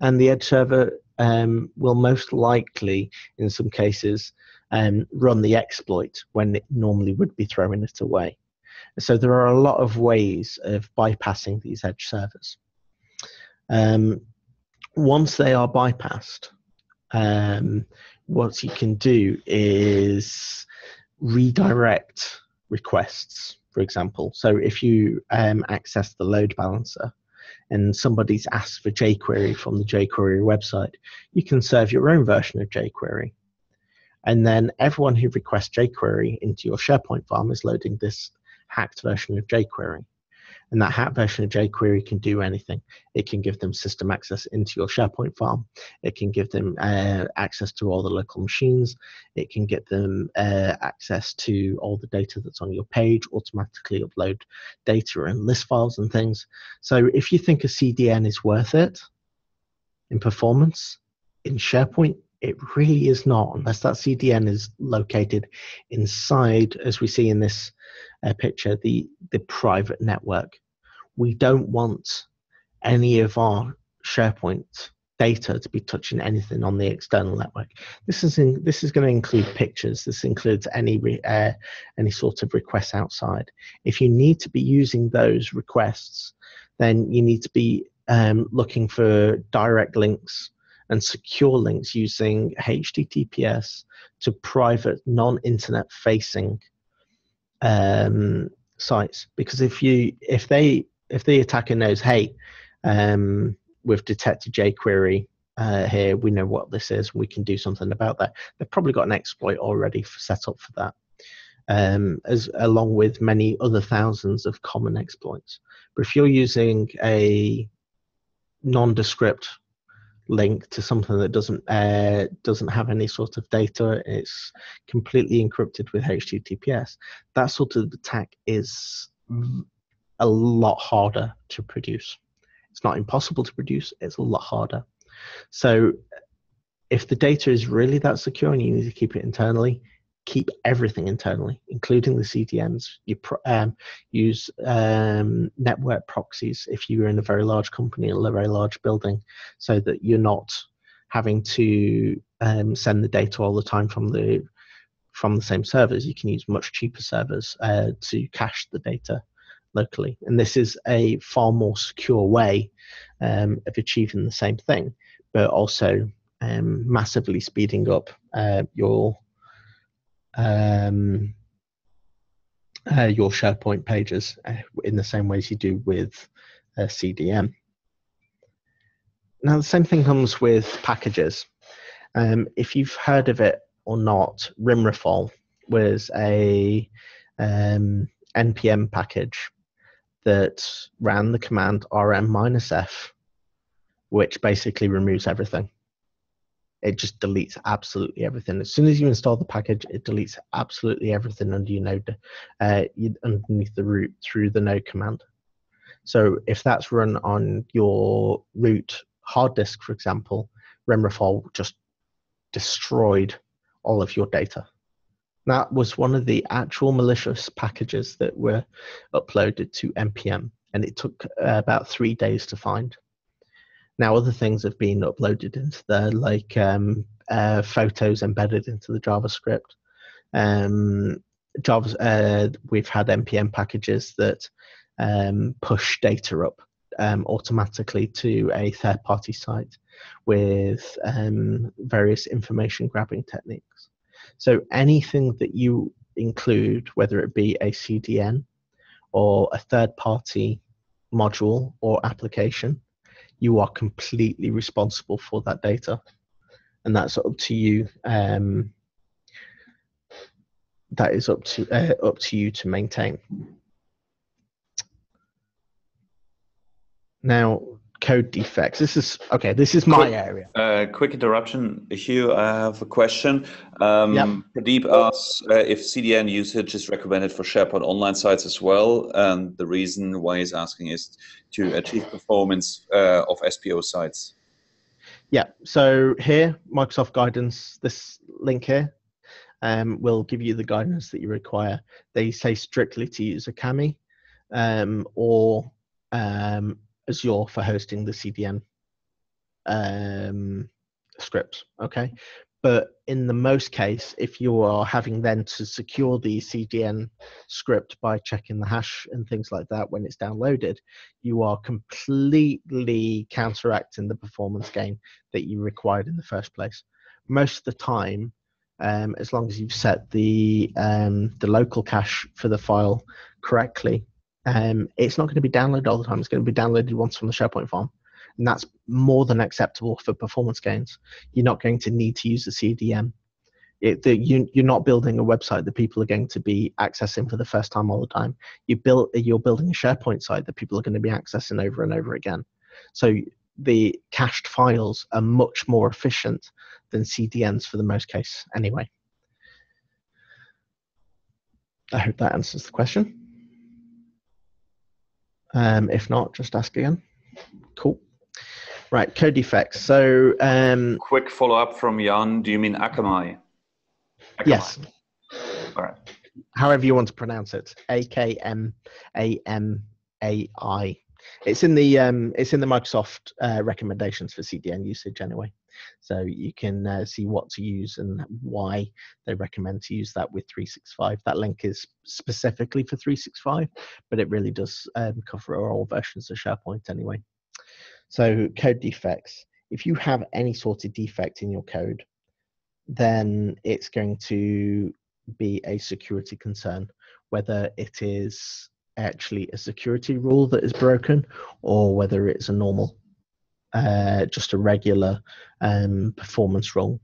and the Edge server um, will most likely, in some cases, um, run the exploit when it normally would be throwing it away. So there are a lot of ways of bypassing these Edge servers. Um, once they are bypassed, um, what you can do is redirect requests, for example. So if you um, access the load balancer and somebody's asked for jQuery from the jQuery website, you can serve your own version of jQuery. And then everyone who requests jQuery into your SharePoint farm is loading this hacked version of jQuery. And that hacked version of jQuery can do anything. It can give them system access into your SharePoint farm. It can give them uh, access to all the local machines. It can get them uh, access to all the data that's on your page, automatically upload data and list files and things. So if you think a C D N is worth it in performance, in SharePoint, it really is not, unless that C D N is located inside, as we see in this uh, picture, the, the private network. We don't want any of our SharePoint data to be touching anything on the external network. This is in, this is going to include pictures. This includes any re, uh, any sort of requests outside. If you need to be using those requests, then you need to be um, looking for direct links and secure links using H T T P S to private, non-internet facing um, sites. Because if you if they if the attacker knows, hey, um, we've detected jQuery uh, here, we know what this is, we can do something about that. They've probably got an exploit already for, set up for that, um, as along with many other thousands of common exploits. But if you're using a nondescript link to something that doesn't uh, doesn't have any sort of data, it's completely encrypted with H T T P S, that sort of attack is a lot harder to produce. It's not impossible to produce, it's a lot harder. So if the data is really that secure and you need to keep it internally, keep everything internally, including the C D Ns. You pro um, use um, network proxies if you're in a very large company or a very large building, so that you're not having to um, send the data all the time from the, from the same servers. You can use much cheaper servers uh, to cache the data locally, and this is a far more secure way um, of achieving the same thing, but also um, massively speeding up uh, your um, uh, your SharePoint pages uh, in the same ways you do with uh, C D N. Now, the same thing comes with packages. Um, if you've heard of it or not, RimRafal was a um, npm package that ran the command R M minus F, which basically removes everything. It just deletes absolutely everything. As soon as you install the package, it deletes absolutely everything under your node, uh, underneath the root through the node command. So if that's run on your root hard disk, for example, RimRafal just destroyed all of your data. That was one of the actual malicious packages that were uploaded to npm, and it took about three days to find. Now, other things have been uploaded into there, like um, uh, photos embedded into the JavaScript. Um, Java, uh, we've had npm packages that um, push data up um, automatically to a third-party site with um, various information-grabbing techniques. So anything that you include, whether it be a C D N or a third-party module or application, you are completely responsible for that data. And that's up to you. Um, that is up to, uh, up to you to maintain. Now, code defects. This is okay. This is my quick, area. Uh, quick interruption, Hugh. I have a question. Um, yep. Pradeep asks uh, if C D N usage is recommended for SharePoint online sites as well. And the reason why he's asking is to achieve performance uh, of S P O sites. Yeah. So here, Microsoft guidance. This link here um, will give you the guidance that you require. They say strictly to use Akamai um, or um, Azure for hosting the C D N um, scripts, okay? But in the most case, if you are having then to secure the C D N script by checking the hash and things like that when it's downloaded, you are completely counteracting the performance gain that you required in the first place. Most of the time, um, as long as you've set the, um, the local cache for the file correctly, Um, it's not going to be downloaded all the time. It's going to be downloaded once from the SharePoint farm, and that's more than acceptable for performance gains. You're not going to need to use the C D N. It, the, you, you're not building a website that people are going to be accessing for the first time all the time. You build, you're building a SharePoint site that people are going to be accessing over and over again. So the cached files are much more efficient than C D Ns for the most case anyway. I hope that answers the question. Um, if not, just ask again. Cool. Right, code defects. So, um, quick follow up from Jan. Do you mean Akamai? Akamai. Yes. All right. However you want to pronounce it. A K M A M A I. It's in the um, it's in the Microsoft uh, recommendations for C D N usage anyway, so you can uh, see what to use and why they recommend to use that with three sixty-five. That link is specifically for three sixty-five, but it really does um, cover all versions of SharePoint anyway. So code defects. If you have any sort of defect in your code, then it's going to be a security concern, whether it is actually a security rule that is broken or whether it's a normal, uh, just a regular um, performance rule.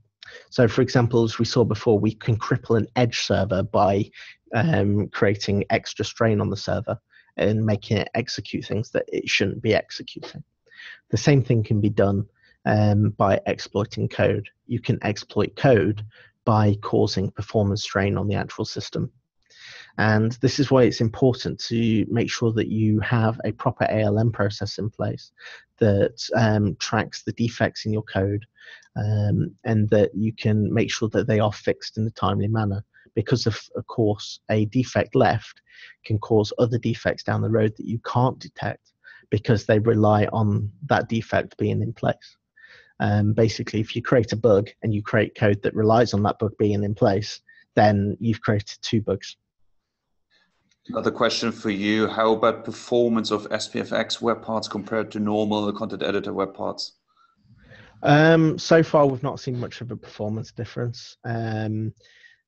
So for example, as we saw before, we can cripple an edge server by um, creating extra strain on the server and making it execute things that it shouldn't be executing. The same thing can be done um, by exploiting code. You can exploit code by causing performance strain on the actual system. And this is why it's important to make sure that you have a proper A L M process in place that um, tracks the defects in your code um, and that you can make sure that they are fixed in a timely manner. Because of, of course, a defect left can cause other defects down the road that you can't detect because they rely on that defect being in place. Um, basically, if you create a bug and you create code that relies on that bug being in place, then you've created two bugs. Another question for you. How about performance of S P F X web parts compared to normal content editor web parts? Um, so far, we've not seen much of a performance difference. Um,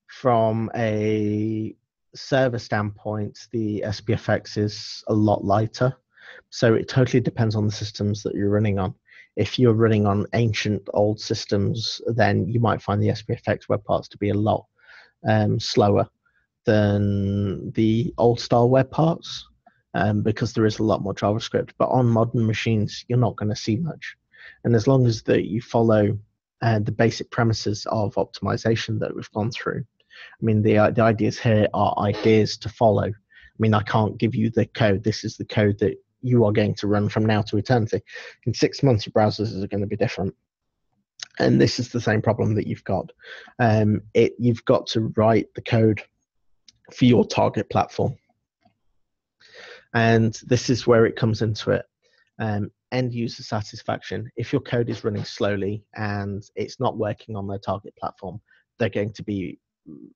from a server standpoint, the S P F X is a lot lighter. So it totally depends on the systems that you're running on. If you're running on ancient old systems, then you might find the S P F X web parts to be a lot um, slower than the old style web parts um, because there is a lot more JavaScript. But on modern machines, you're not going to see much. And as long as that you follow uh, the basic premises of optimization that we've gone through, I mean, the, the ideas here are ideas to follow. I mean, I can't give you the code. This is the code that you are going to run from now to eternity. In six months, your browsers are going to be different. And this is the same problem that you've got. Um, it, you've got to write the code for your target platform. And this is where it comes into it. Um, end user satisfaction. If your code is running slowly and it's not working on their target platform, they're going to be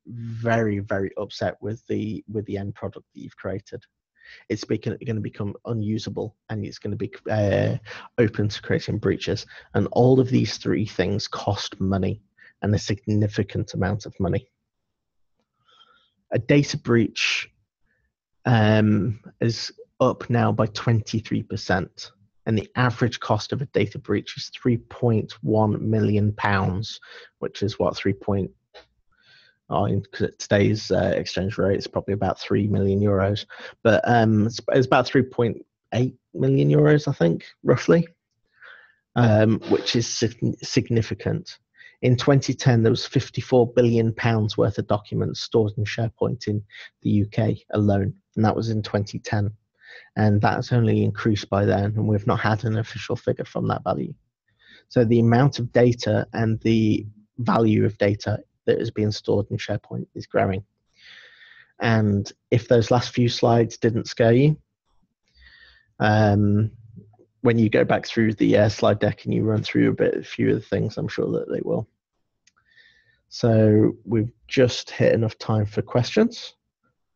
very, very upset with the, with the end product that you've created. It's going to become unusable and it's going to be uh, open to creating breaches. And all of these three things cost money, and a significant amount of money. A data breach um, is up now by twenty-three percent, and the average cost of a data breach is three point one million pounds, which is what three point oh, in today's uh, exchange rate, it's probably about three million euros, but um, it's, it's about three point eight million euros, I think, roughly, um, which is sig- significant. In twenty ten, there was fifty-four billion pounds worth of documents stored in SharePoint in the U K alone, and that was in twenty ten. And that's only increased by then, and we've not had an official figure from that value. So the amount of data and the value of data that is being stored in SharePoint is growing. And if those last few slides didn't scare you, um, when you go back through the uh, slide deck and you run through a bit, a few of the things, I'm sure that they will. So we've just hit enough time for questions.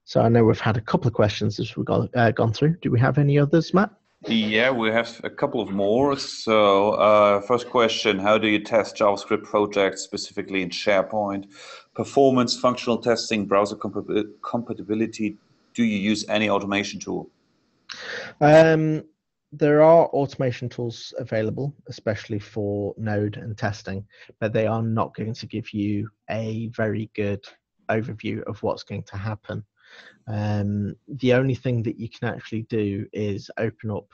So I know we've had a couple of questions as we've got, uh, gone through. Do we have any others, Matt? Yeah, we have a couple of more. So uh, first question, how do you test JavaScript projects specifically in SharePoint? Performance, functional testing, browser comp- compatibility. Do you use any automation tool? Um, There are automation tools available, especially for Node and testing, but they are not going to give you a very good overview of what's going to happen. Um, the only thing that you can actually do is open up,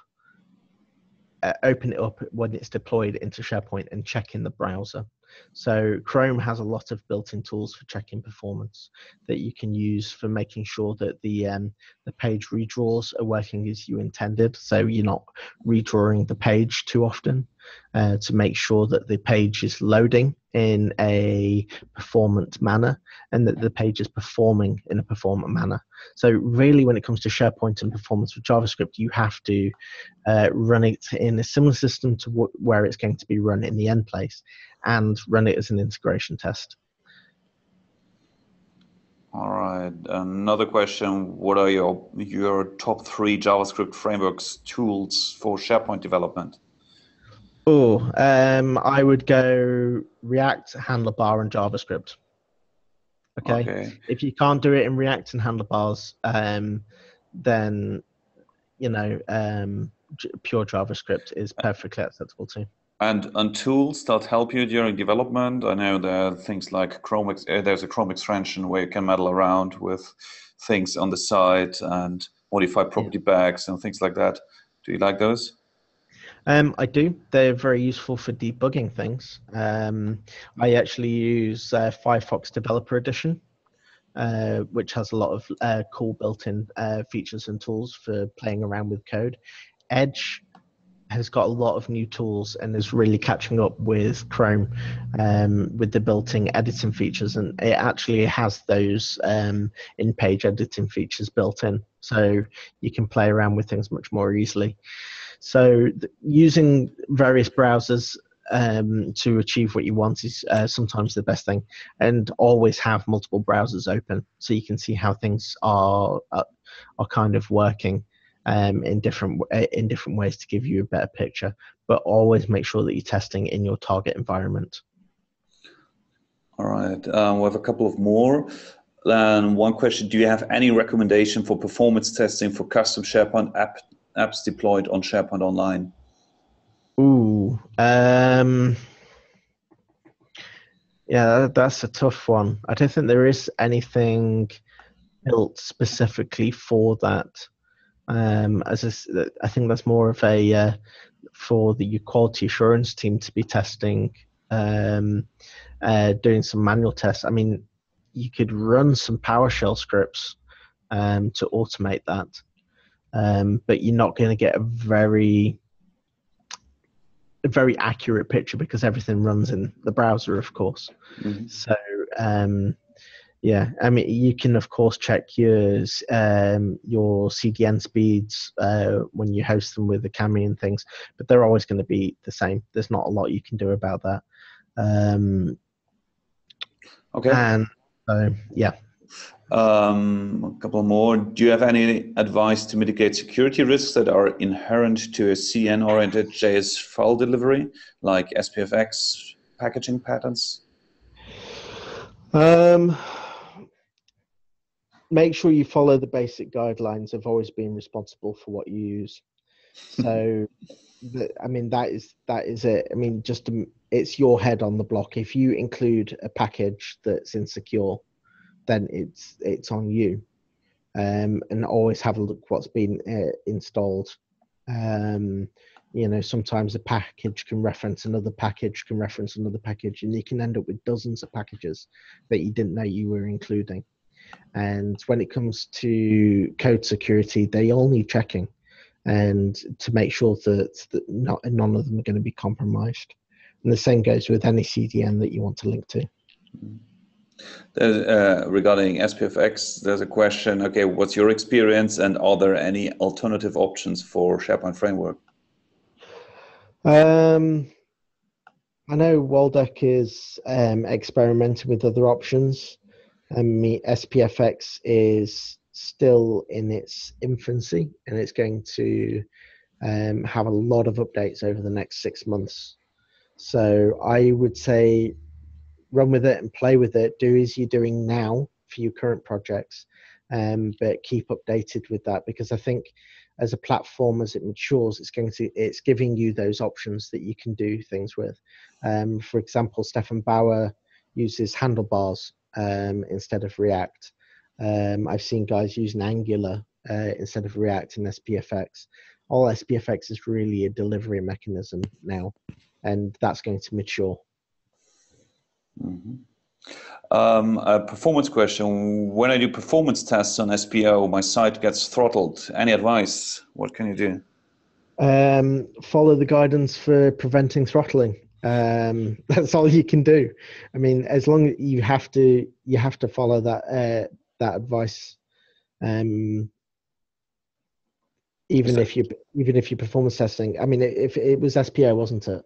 uh, open it up when it's deployed into SharePoint and check in the browser. So Chrome has a lot of built-in tools for checking performance that you can use for making sure that the um, the page redraws are working as you intended. So you're not redrawing the page too often, uh, to make sure that the page is loading in a performant manner and that the page is performing in a performant manner. So really, when it comes to SharePoint and performance with JavaScript, you have to uh, run it in a similar system to wh where it's going to be run in the end place, and run it as an integration test. All right, another question. What are your, your top three JavaScript frameworks tools for SharePoint development? Oh, um, I would go React, Handlebar, and JavaScript. Okay. okay. If you can't do it in React and Handlebars, um, then you know um, pure JavaScript is perfectly acceptable too. And and tools that help you during development. I know there are things like Chrome. Uh, there's a Chrome extension where you can meddle around with things on the side and modify property yeah. bags and things like that. Do you like those? Um, I do. They're very useful for debugging things. Um, I actually use uh, Firefox Developer Edition, uh, which has a lot of uh, cool built-in uh, features and tools for playing around with code. Edge has got a lot of new tools and is really catching up with Chrome um, with the built-in editing features, and it actually has those um, in-page editing features built in, so you can play around with things much more easily. So using various browsers um, to achieve what you want is uh, sometimes the best thing, and always have multiple browsers open so you can see how things are uh, are kind of working um, in different in different ways to give you a better picture. But always make sure that you're testing in your target environment. All right, um, we have a couple of more. Then one question: do you have any recommendation for performance testing for custom SharePoint app? apps deployed on SharePoint Online? Ooh, um, yeah, that, that's a tough one. I don't think there is anything built specifically for that. Um, as a, I think that's more of a uh, for the quality assurance team to be testing, um, uh, doing some manual tests. I mean, you could run some PowerShell scripts um, to automate that. Um, but you're not going to get a very, a very accurate picture because everything runs in the browser, of course. Mm-hmm. So, um, yeah, I mean, you can of course check your um, your C D N speeds uh, when you host them with Akamai and things, but they're always going to be the same. There's not a lot you can do about that. Um, okay. And so, yeah. Um, a couple more. Do you have any advice to mitigate security risks that are inherent to a C N-oriented J S file delivery, like S P F X packaging patterns? Um, make sure you follow the basic guidelines of always being responsible for what you use. So, the, I mean, that is that is it. I mean, just it's your head on the block. If you include a package that's insecure, then it's it's on you, um, and always have a look what's been uh, installed. Um, you know, sometimes a package can reference another package, can reference another package, and you can end up with dozens of packages that you didn't know you were including. And when it comes to code security, they all need checking, and to make sure that, that not, none of them are going to be compromised. And the same goes with any C D N that you want to link to. Mm-hmm. Uh, regarding S P F X, there's a question, okay, what's your experience and are there any alternative options for SharePoint Framework? Um, I know Waldeck is um, experimenting with other options. I mean, S P F X is still in its infancy and it's going to um, have a lot of updates over the next six months. So I would say run with it and play with it. Do as you're doing now for your current projects, um, but keep updated with that, because I think as a platform, as it matures, it's going to it's giving you those options that you can do things with. Um, for example, Stefan Bauer uses Handlebars um, instead of React. Um, I've seen guys using Angular uh, instead of React in S P F X. All S P F X is really a delivery mechanism now, and that's going to mature. Mm-hmm. Um, a performance question. When I do performance tests on S P O, my site gets throttled. Any advice? What can you do? Um, follow the guidance for preventing throttling. Um, that's all you can do. I mean, as long as you have to, you have to follow that, uh, that advice. Um, even if you, even if you're performance testing, I mean, if it was S P O, wasn't it?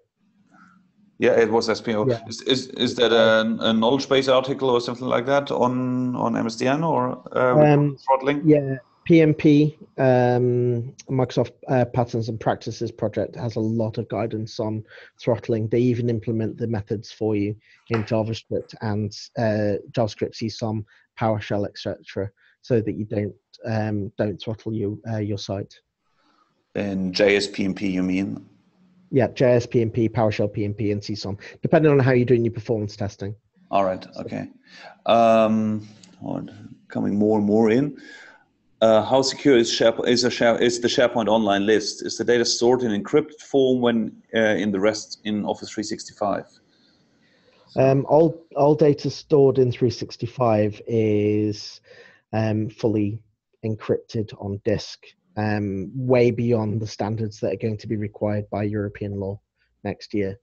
Yeah, it was S P O. Yeah. Is, is is that a, a knowledge base article or something like that on on M S D N or uh, um, throttling? Yeah, P M P, um, Microsoft uh, Patterns and Practices project has a lot of guidance on throttling. They even implement the methods for you in JavaScript and uh, JavaScript C SOM, PowerShell, et cetera, so that you don't um, don't throttle your uh, your site. And J S P N P, you mean? Yeah, J S P N P, PowerShell P N P, and C SOM, depending on how you're doing your performance testing. All right, okay. Um, coming more and more in. Uh, how secure is SharePoint, is, a share, is the SharePoint online list? Is the data stored in encrypted form when uh, in the rest in Office three sixty-five? Um, all all data stored in three sixty-five is um, fully encrypted on disk. Um, way beyond the standards that are going to be required by European law next year.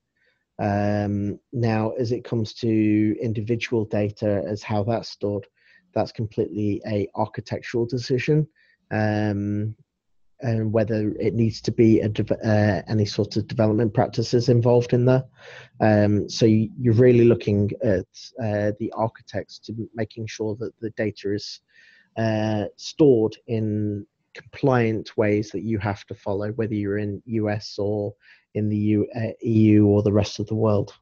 Um, now, as it comes to individual data as how that's stored, that's completely a architectural decision, um, and whether it needs to be a uh, any sort of development practices involved in there. Um, so you, you're really looking at uh, the architects to making sure that the data is uh, stored in compliant ways that you have to follow, whether you're in U S or in the U, uh, E U or the rest of the world.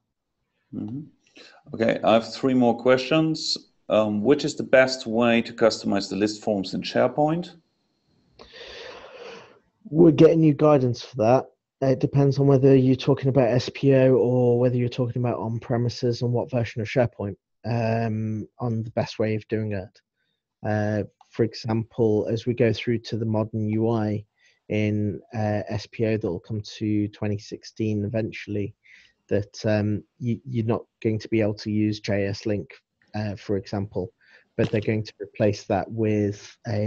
Mm-hmm. Okay, I have three more questions. Um, which is the best way to customize the list forms in SharePoint? We're getting new guidance for that. It depends on whether you're talking about S P O or whether you're talking about on-premises and what version of SharePoint, um, on the best way of doing it. Uh, For example, as we go through to the modern U I in uh, S P O that will come to twenty sixteen eventually, that um, you, you're not going to be able to use JSLint, uh, for example, but they're going to replace that with a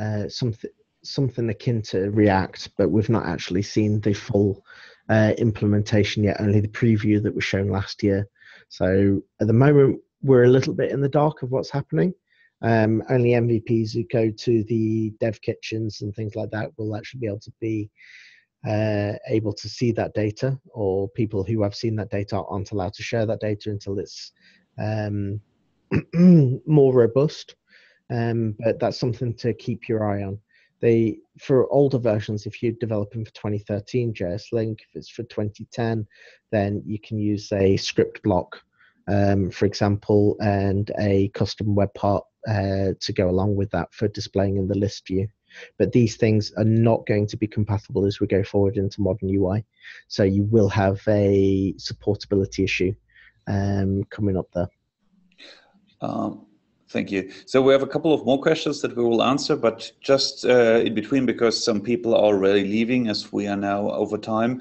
uh, something something akin to React, but we've not actually seen the full uh, implementation yet, only the preview that was shown last year. So at the moment, we're a little bit in the dark of what's happening. Um, only M V Ps who go to the dev kitchens and things like that will actually be able to be uh, able to see that data, or people who have seen that data aren't allowed to share that data until it's um, more robust. Um, but that's something to keep your eye on. They, for older versions, if you're developing for twenty thirteen JSLint, if it's for twenty ten, then you can use a script block, um, for example, and a custom web part Uh, to go along with that for displaying in the list view. But these things are not going to be compatible as we go forward into modern U I. So you will have a supportability issue um, coming up there. Um, thank you. So we have a couple of more questions that we will answer, but just uh, in between, because some people are already leaving as we are now over time.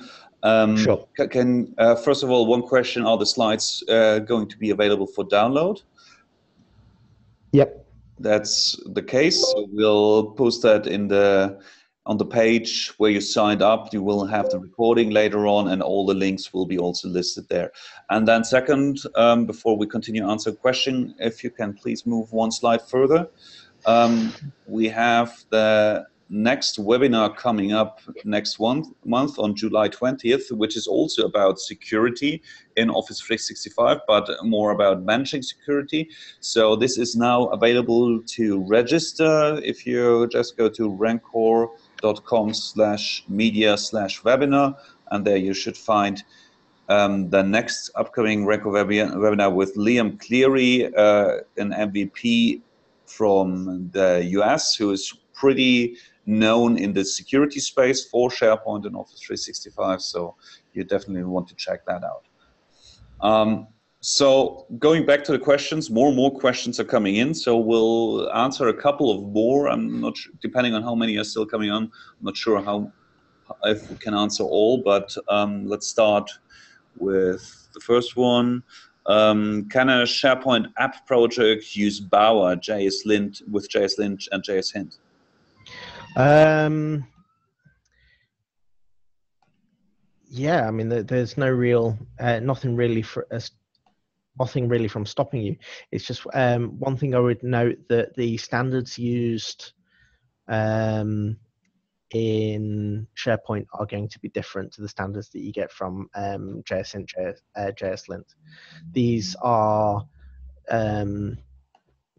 Um, sure. Can, uh, first of all, one question, are the slides uh, going to be available for download? Yep, that's the case. So we'll post that in the on the page where you signed up. You will have the recording later on, and all the links will be also listed there. And then second, um, before we continue answering the question, if you can please move one slide further. Um, we have the next webinar coming up next one month on July twentieth, which is also about security in Office three sixty-five, but more about managing security. So this is now available to register if you just go to rencore dot com slash media slash webinar, and there you should find um, the next upcoming Rencore webinar with Liam Cleary, uh, an M V P from the U S, who is pretty known in the security space for SharePoint and Office three sixty-five, so you definitely want to check that out. Um, so going back to the questions, more and more questions are coming in, so we'll answer a couple of more. I'm not sure, depending on how many are still coming on, I'm not sure how if we can answer all, but um, let's start with the first one. Um, can a SharePoint app project use Bower, JSLint with JSLint and JSHint? Um, yeah, I mean, there, there's no real, uh, nothing really for us. Uh, nothing really from stopping you. It's just um, one thing I would note that the standards used um, in SharePoint are going to be different to the standards that you get from um, JSInt, uh, JSLint. These are um,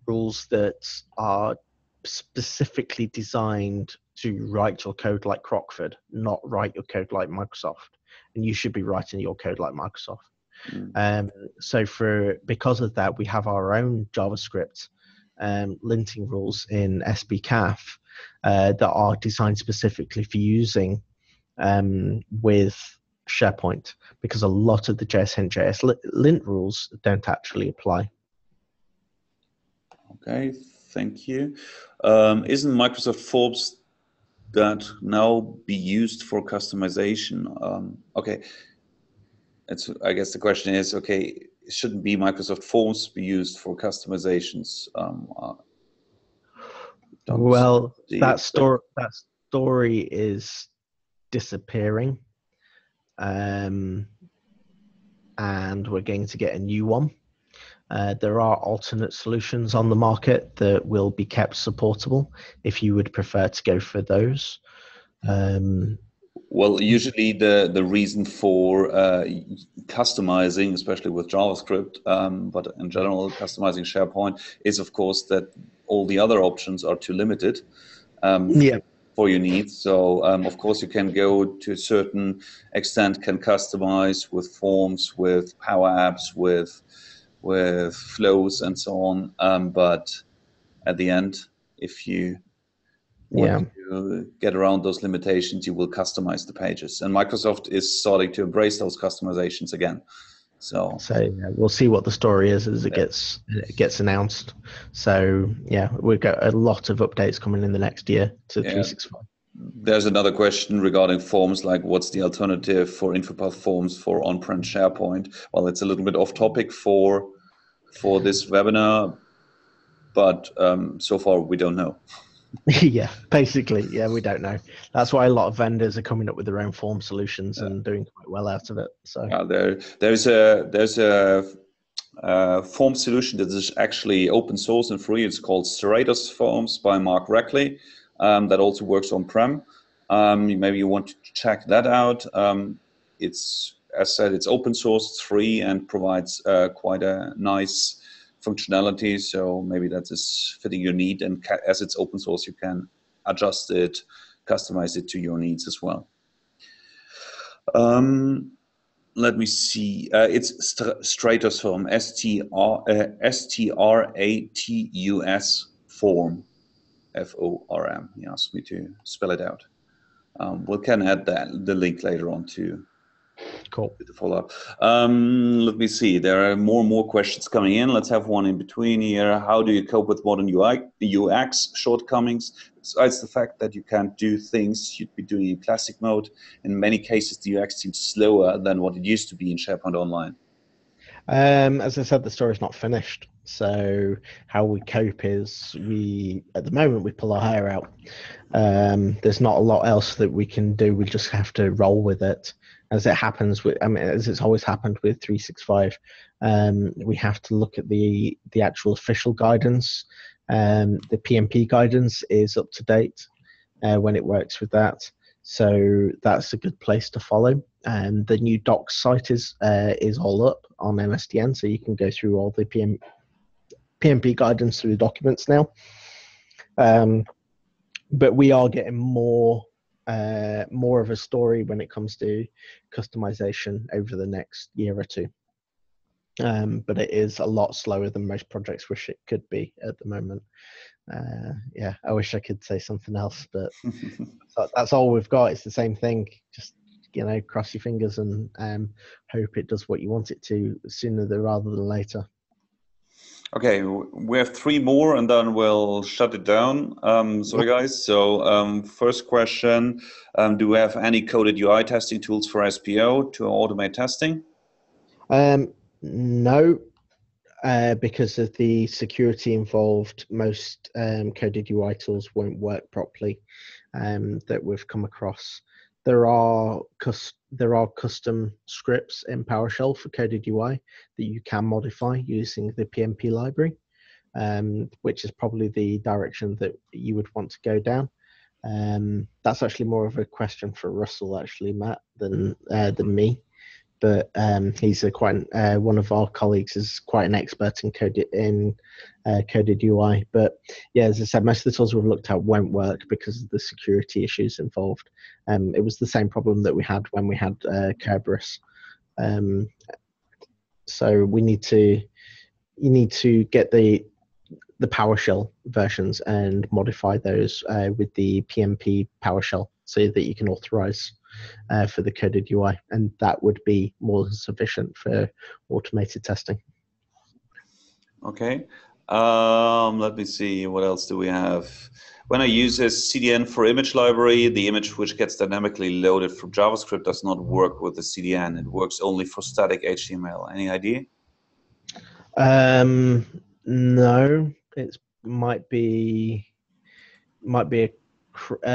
rules that are specifically designed to write your code like Crockford, not write your code like Microsoft. And you should be writing your code like Microsoft. Mm. Um, so for because of that, we have our own JavaScript um, linting rules in S P C A F uh, that are designed specifically for using um, with SharePoint, because a lot of the JSHint, JSLint rules don't actually apply. Okay, thank you. Um, isn't Microsoft Forbes that now be used for customization? Um, okay. It's, I guess the question is, okay, shouldn't be Microsoft Forms be used for customizations? Um, uh, well, that story, that story is disappearing, um, and we're going to get a new one. Uh, there are alternate solutions on the market that will be kept supportable if you would prefer to go for those. Um, Well, usually the, the reason for uh, customizing, especially with JavaScript, um, but in general customizing SharePoint, is of course that all the other options are too limited um, yeah. for your needs. So um, of course you can go to a certain extent, can customize with forms, with Power Apps, with, with flows and so on. Um, but at the end, if you Yeah. When you get around those limitations, you will customize the pages, and Microsoft is starting to embrace those customizations again. So, so yeah, we'll see what the story is as it gets it gets announced. So yeah, we've got a lot of updates coming in the next year to yeah. three sixty-five. There's another question regarding forms, like what's the alternative for InfoPath forms for on-prem SharePoint? Well, it's a little bit off topic for for this webinar, but um, so far we don't know. Yeah, basically, yeah, we don't know. That's why a lot of vendors are coming up with their own form solutions yeah. and doing quite well out of it. So yeah, there, there's a there's a, a form solution that is actually open source and free. It's called Stratos Forms by Mark Reckley. Um, that also works on-prem. Um, maybe you want to check that out. Um, it's, as said, it's open source, it's free, and provides uh, quite a nice functionality, so maybe that is fitting your need, and as it's open source you can adjust it, customize it to your needs as well. Um, let me see, uh, it's Stratos Form, S T R A T U S Form, F O R M, he asked me to spell it out. Um, we can add that, the link later on too. Cool. With the follow-up. Um, let me see. There are more and more questions coming in. Let's have one in between here. How do you cope with modern U I, U X shortcomings? Besides the fact that you can't do things you'd be doing in classic mode, in many cases the U X seems slower than what it used to be in SharePoint Online. Um, as I said, the story's not finished. So how we cope is we, at the moment, we pull our hair out. Um, there's not a lot else that we can do. We just have to roll with it. As it happens with, I mean, as it's always happened with three sixty-five, um, we have to look at the the actual official guidance. Um, the P M P guidance is up to date uh, when it works with that, so that's a good place to follow. And um, the new docs site is uh, is all up on M S D N, so you can go through all the P M P guidance through the documents now. Um, but we are getting more. Uh, more of a story when it comes to customization over the next year or two, um, but it is a lot slower than most projects wish it could be at the moment. Uh, yeah, I wish I could say something else, but that's all we've got. It's the same thing. Just, you know, cross your fingers and um, hope it does what you want it to sooner rather than later. Okay, we have three more and then we'll shut it down. Um, sorry guys, so um, first question, um, do we have any coded U I testing tools for S P O to automate testing? Um, No, uh, because of the security involved, most um, coded U I tools won't work properly um, that we've come across. There are cus there are custom scripts in PowerShell for coded U I that you can modify using the P M P library, um, which is probably the direction that you would want to go down. Um, that's actually more of a question for Russell, actually, Matt, than uh, than me. But um, he's a quite uh, one of our colleagues is quite an expert in coded in uh, coded U I. But yeah, as I said, most of the tools we've looked at won't work because of the security issues involved. Um, it was the same problem that we had when we had uh, Kerberos. Um, so we need to you need to get the the PowerShell versions and modify those uh, with the P M P PowerShell so that you can authorize Uh, for the coded U I, and that would be more than sufficient for automated testing. Okay, um, let me see, what else do we have? When I use a C D N for image library, the image which gets dynamically loaded from JavaScript does not work with the C D N. It works only for static H T M L. Any idea? Um, no, it might be might be a,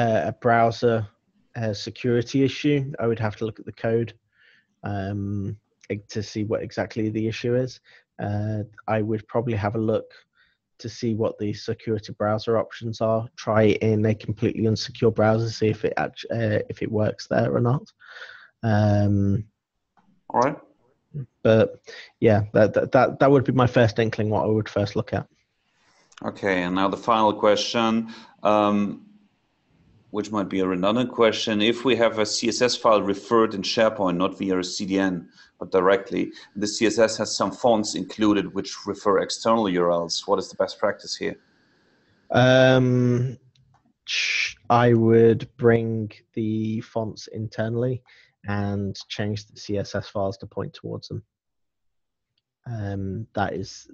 uh, a browser Uh, security issue. I would have to look at the code um, to see what exactly the issue is. Uh, I would probably have a look to see what the security browser options are. Try in a completely unsecure browser, see if it actually, uh, if it works there or not. Um, All right. But yeah, that, that that that would be my first inkling. What I would first look at. Okay, and now the final question. Um, which might be a redundant question. If we have a C S S file referred in SharePoint, not via a C D N, but directly, the C S S has some fonts included which refer external U R Ls. What is the best practice here? Um, I would bring the fonts internally and change the C S S files to point towards them. Um, that is,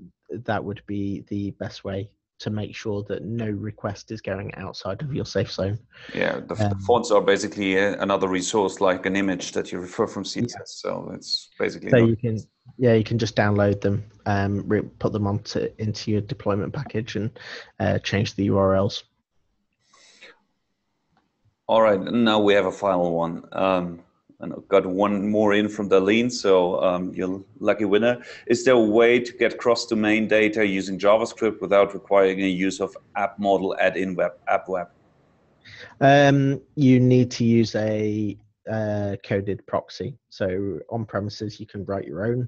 that would be the best way to make sure that no request is going outside of your safe zone. Yeah, the, um, the fonts are basically another resource, like an image that you refer from C S S. Yeah. So it's basically. So you can, yeah, you can just download them, um, re put them onto into your deployment package, and uh, change the U R Ls. All right, now we have a final one. Um, And I've got one more in from Darlene, so um, you're lucky winner. Is there a way to get cross-domain data using JavaScript without requiring a use of app model add-in web app web? Um, you need to use a uh, coded proxy. So on premises, you can write your own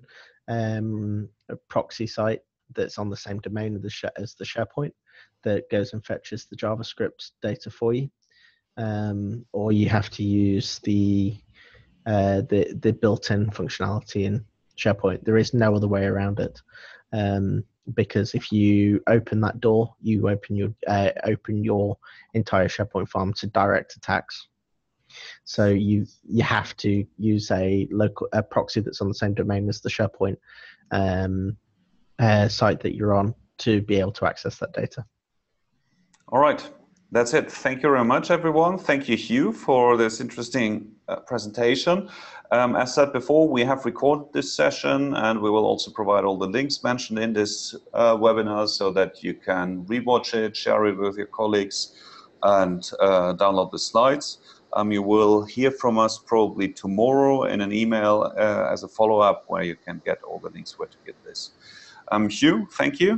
um, proxy site that's on the same domain as the SharePoint that goes and fetches the JavaScript data for you, um, or you have to use the Uh, the, the built-in functionality in SharePoint. There is no other way around it, um, because if you open that door, you open your uh, open your entire SharePoint farm to direct attacks. So you you have to use a local a proxy that's on the same domain as the SharePoint um, uh, site that you're on to be able to access that data. All right. That's it. Thank you very much, everyone. Thank you, Hugh, for this interesting uh, presentation. Um, as said before, we have recorded this session, and we will also provide all the links mentioned in this uh, webinar so that you can rewatch it, share it with your colleagues, and uh, download the slides. Um, you will hear from us probably tomorrow in an email uh, as a follow-up where you can get all the links where to get this. Um, Hugh, thank you.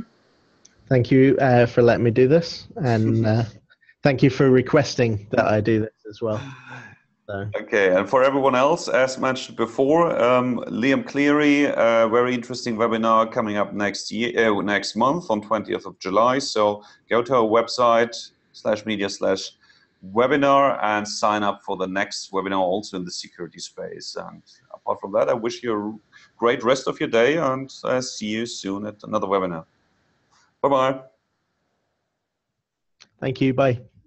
Thank you uh, for letting me do this. and. Uh, Thank you for requesting that I do this as well. So. Okay, and for everyone else, as mentioned before, um, Liam Cleary, uh, very interesting webinar coming up next year, uh, next month on twentieth of July. So go to our website slash media slash webinar and sign up for the next webinar, also in the security space. And apart from that, I wish you a great rest of your day, and uh, see you soon at another webinar. Bye bye. Thank you. Bye.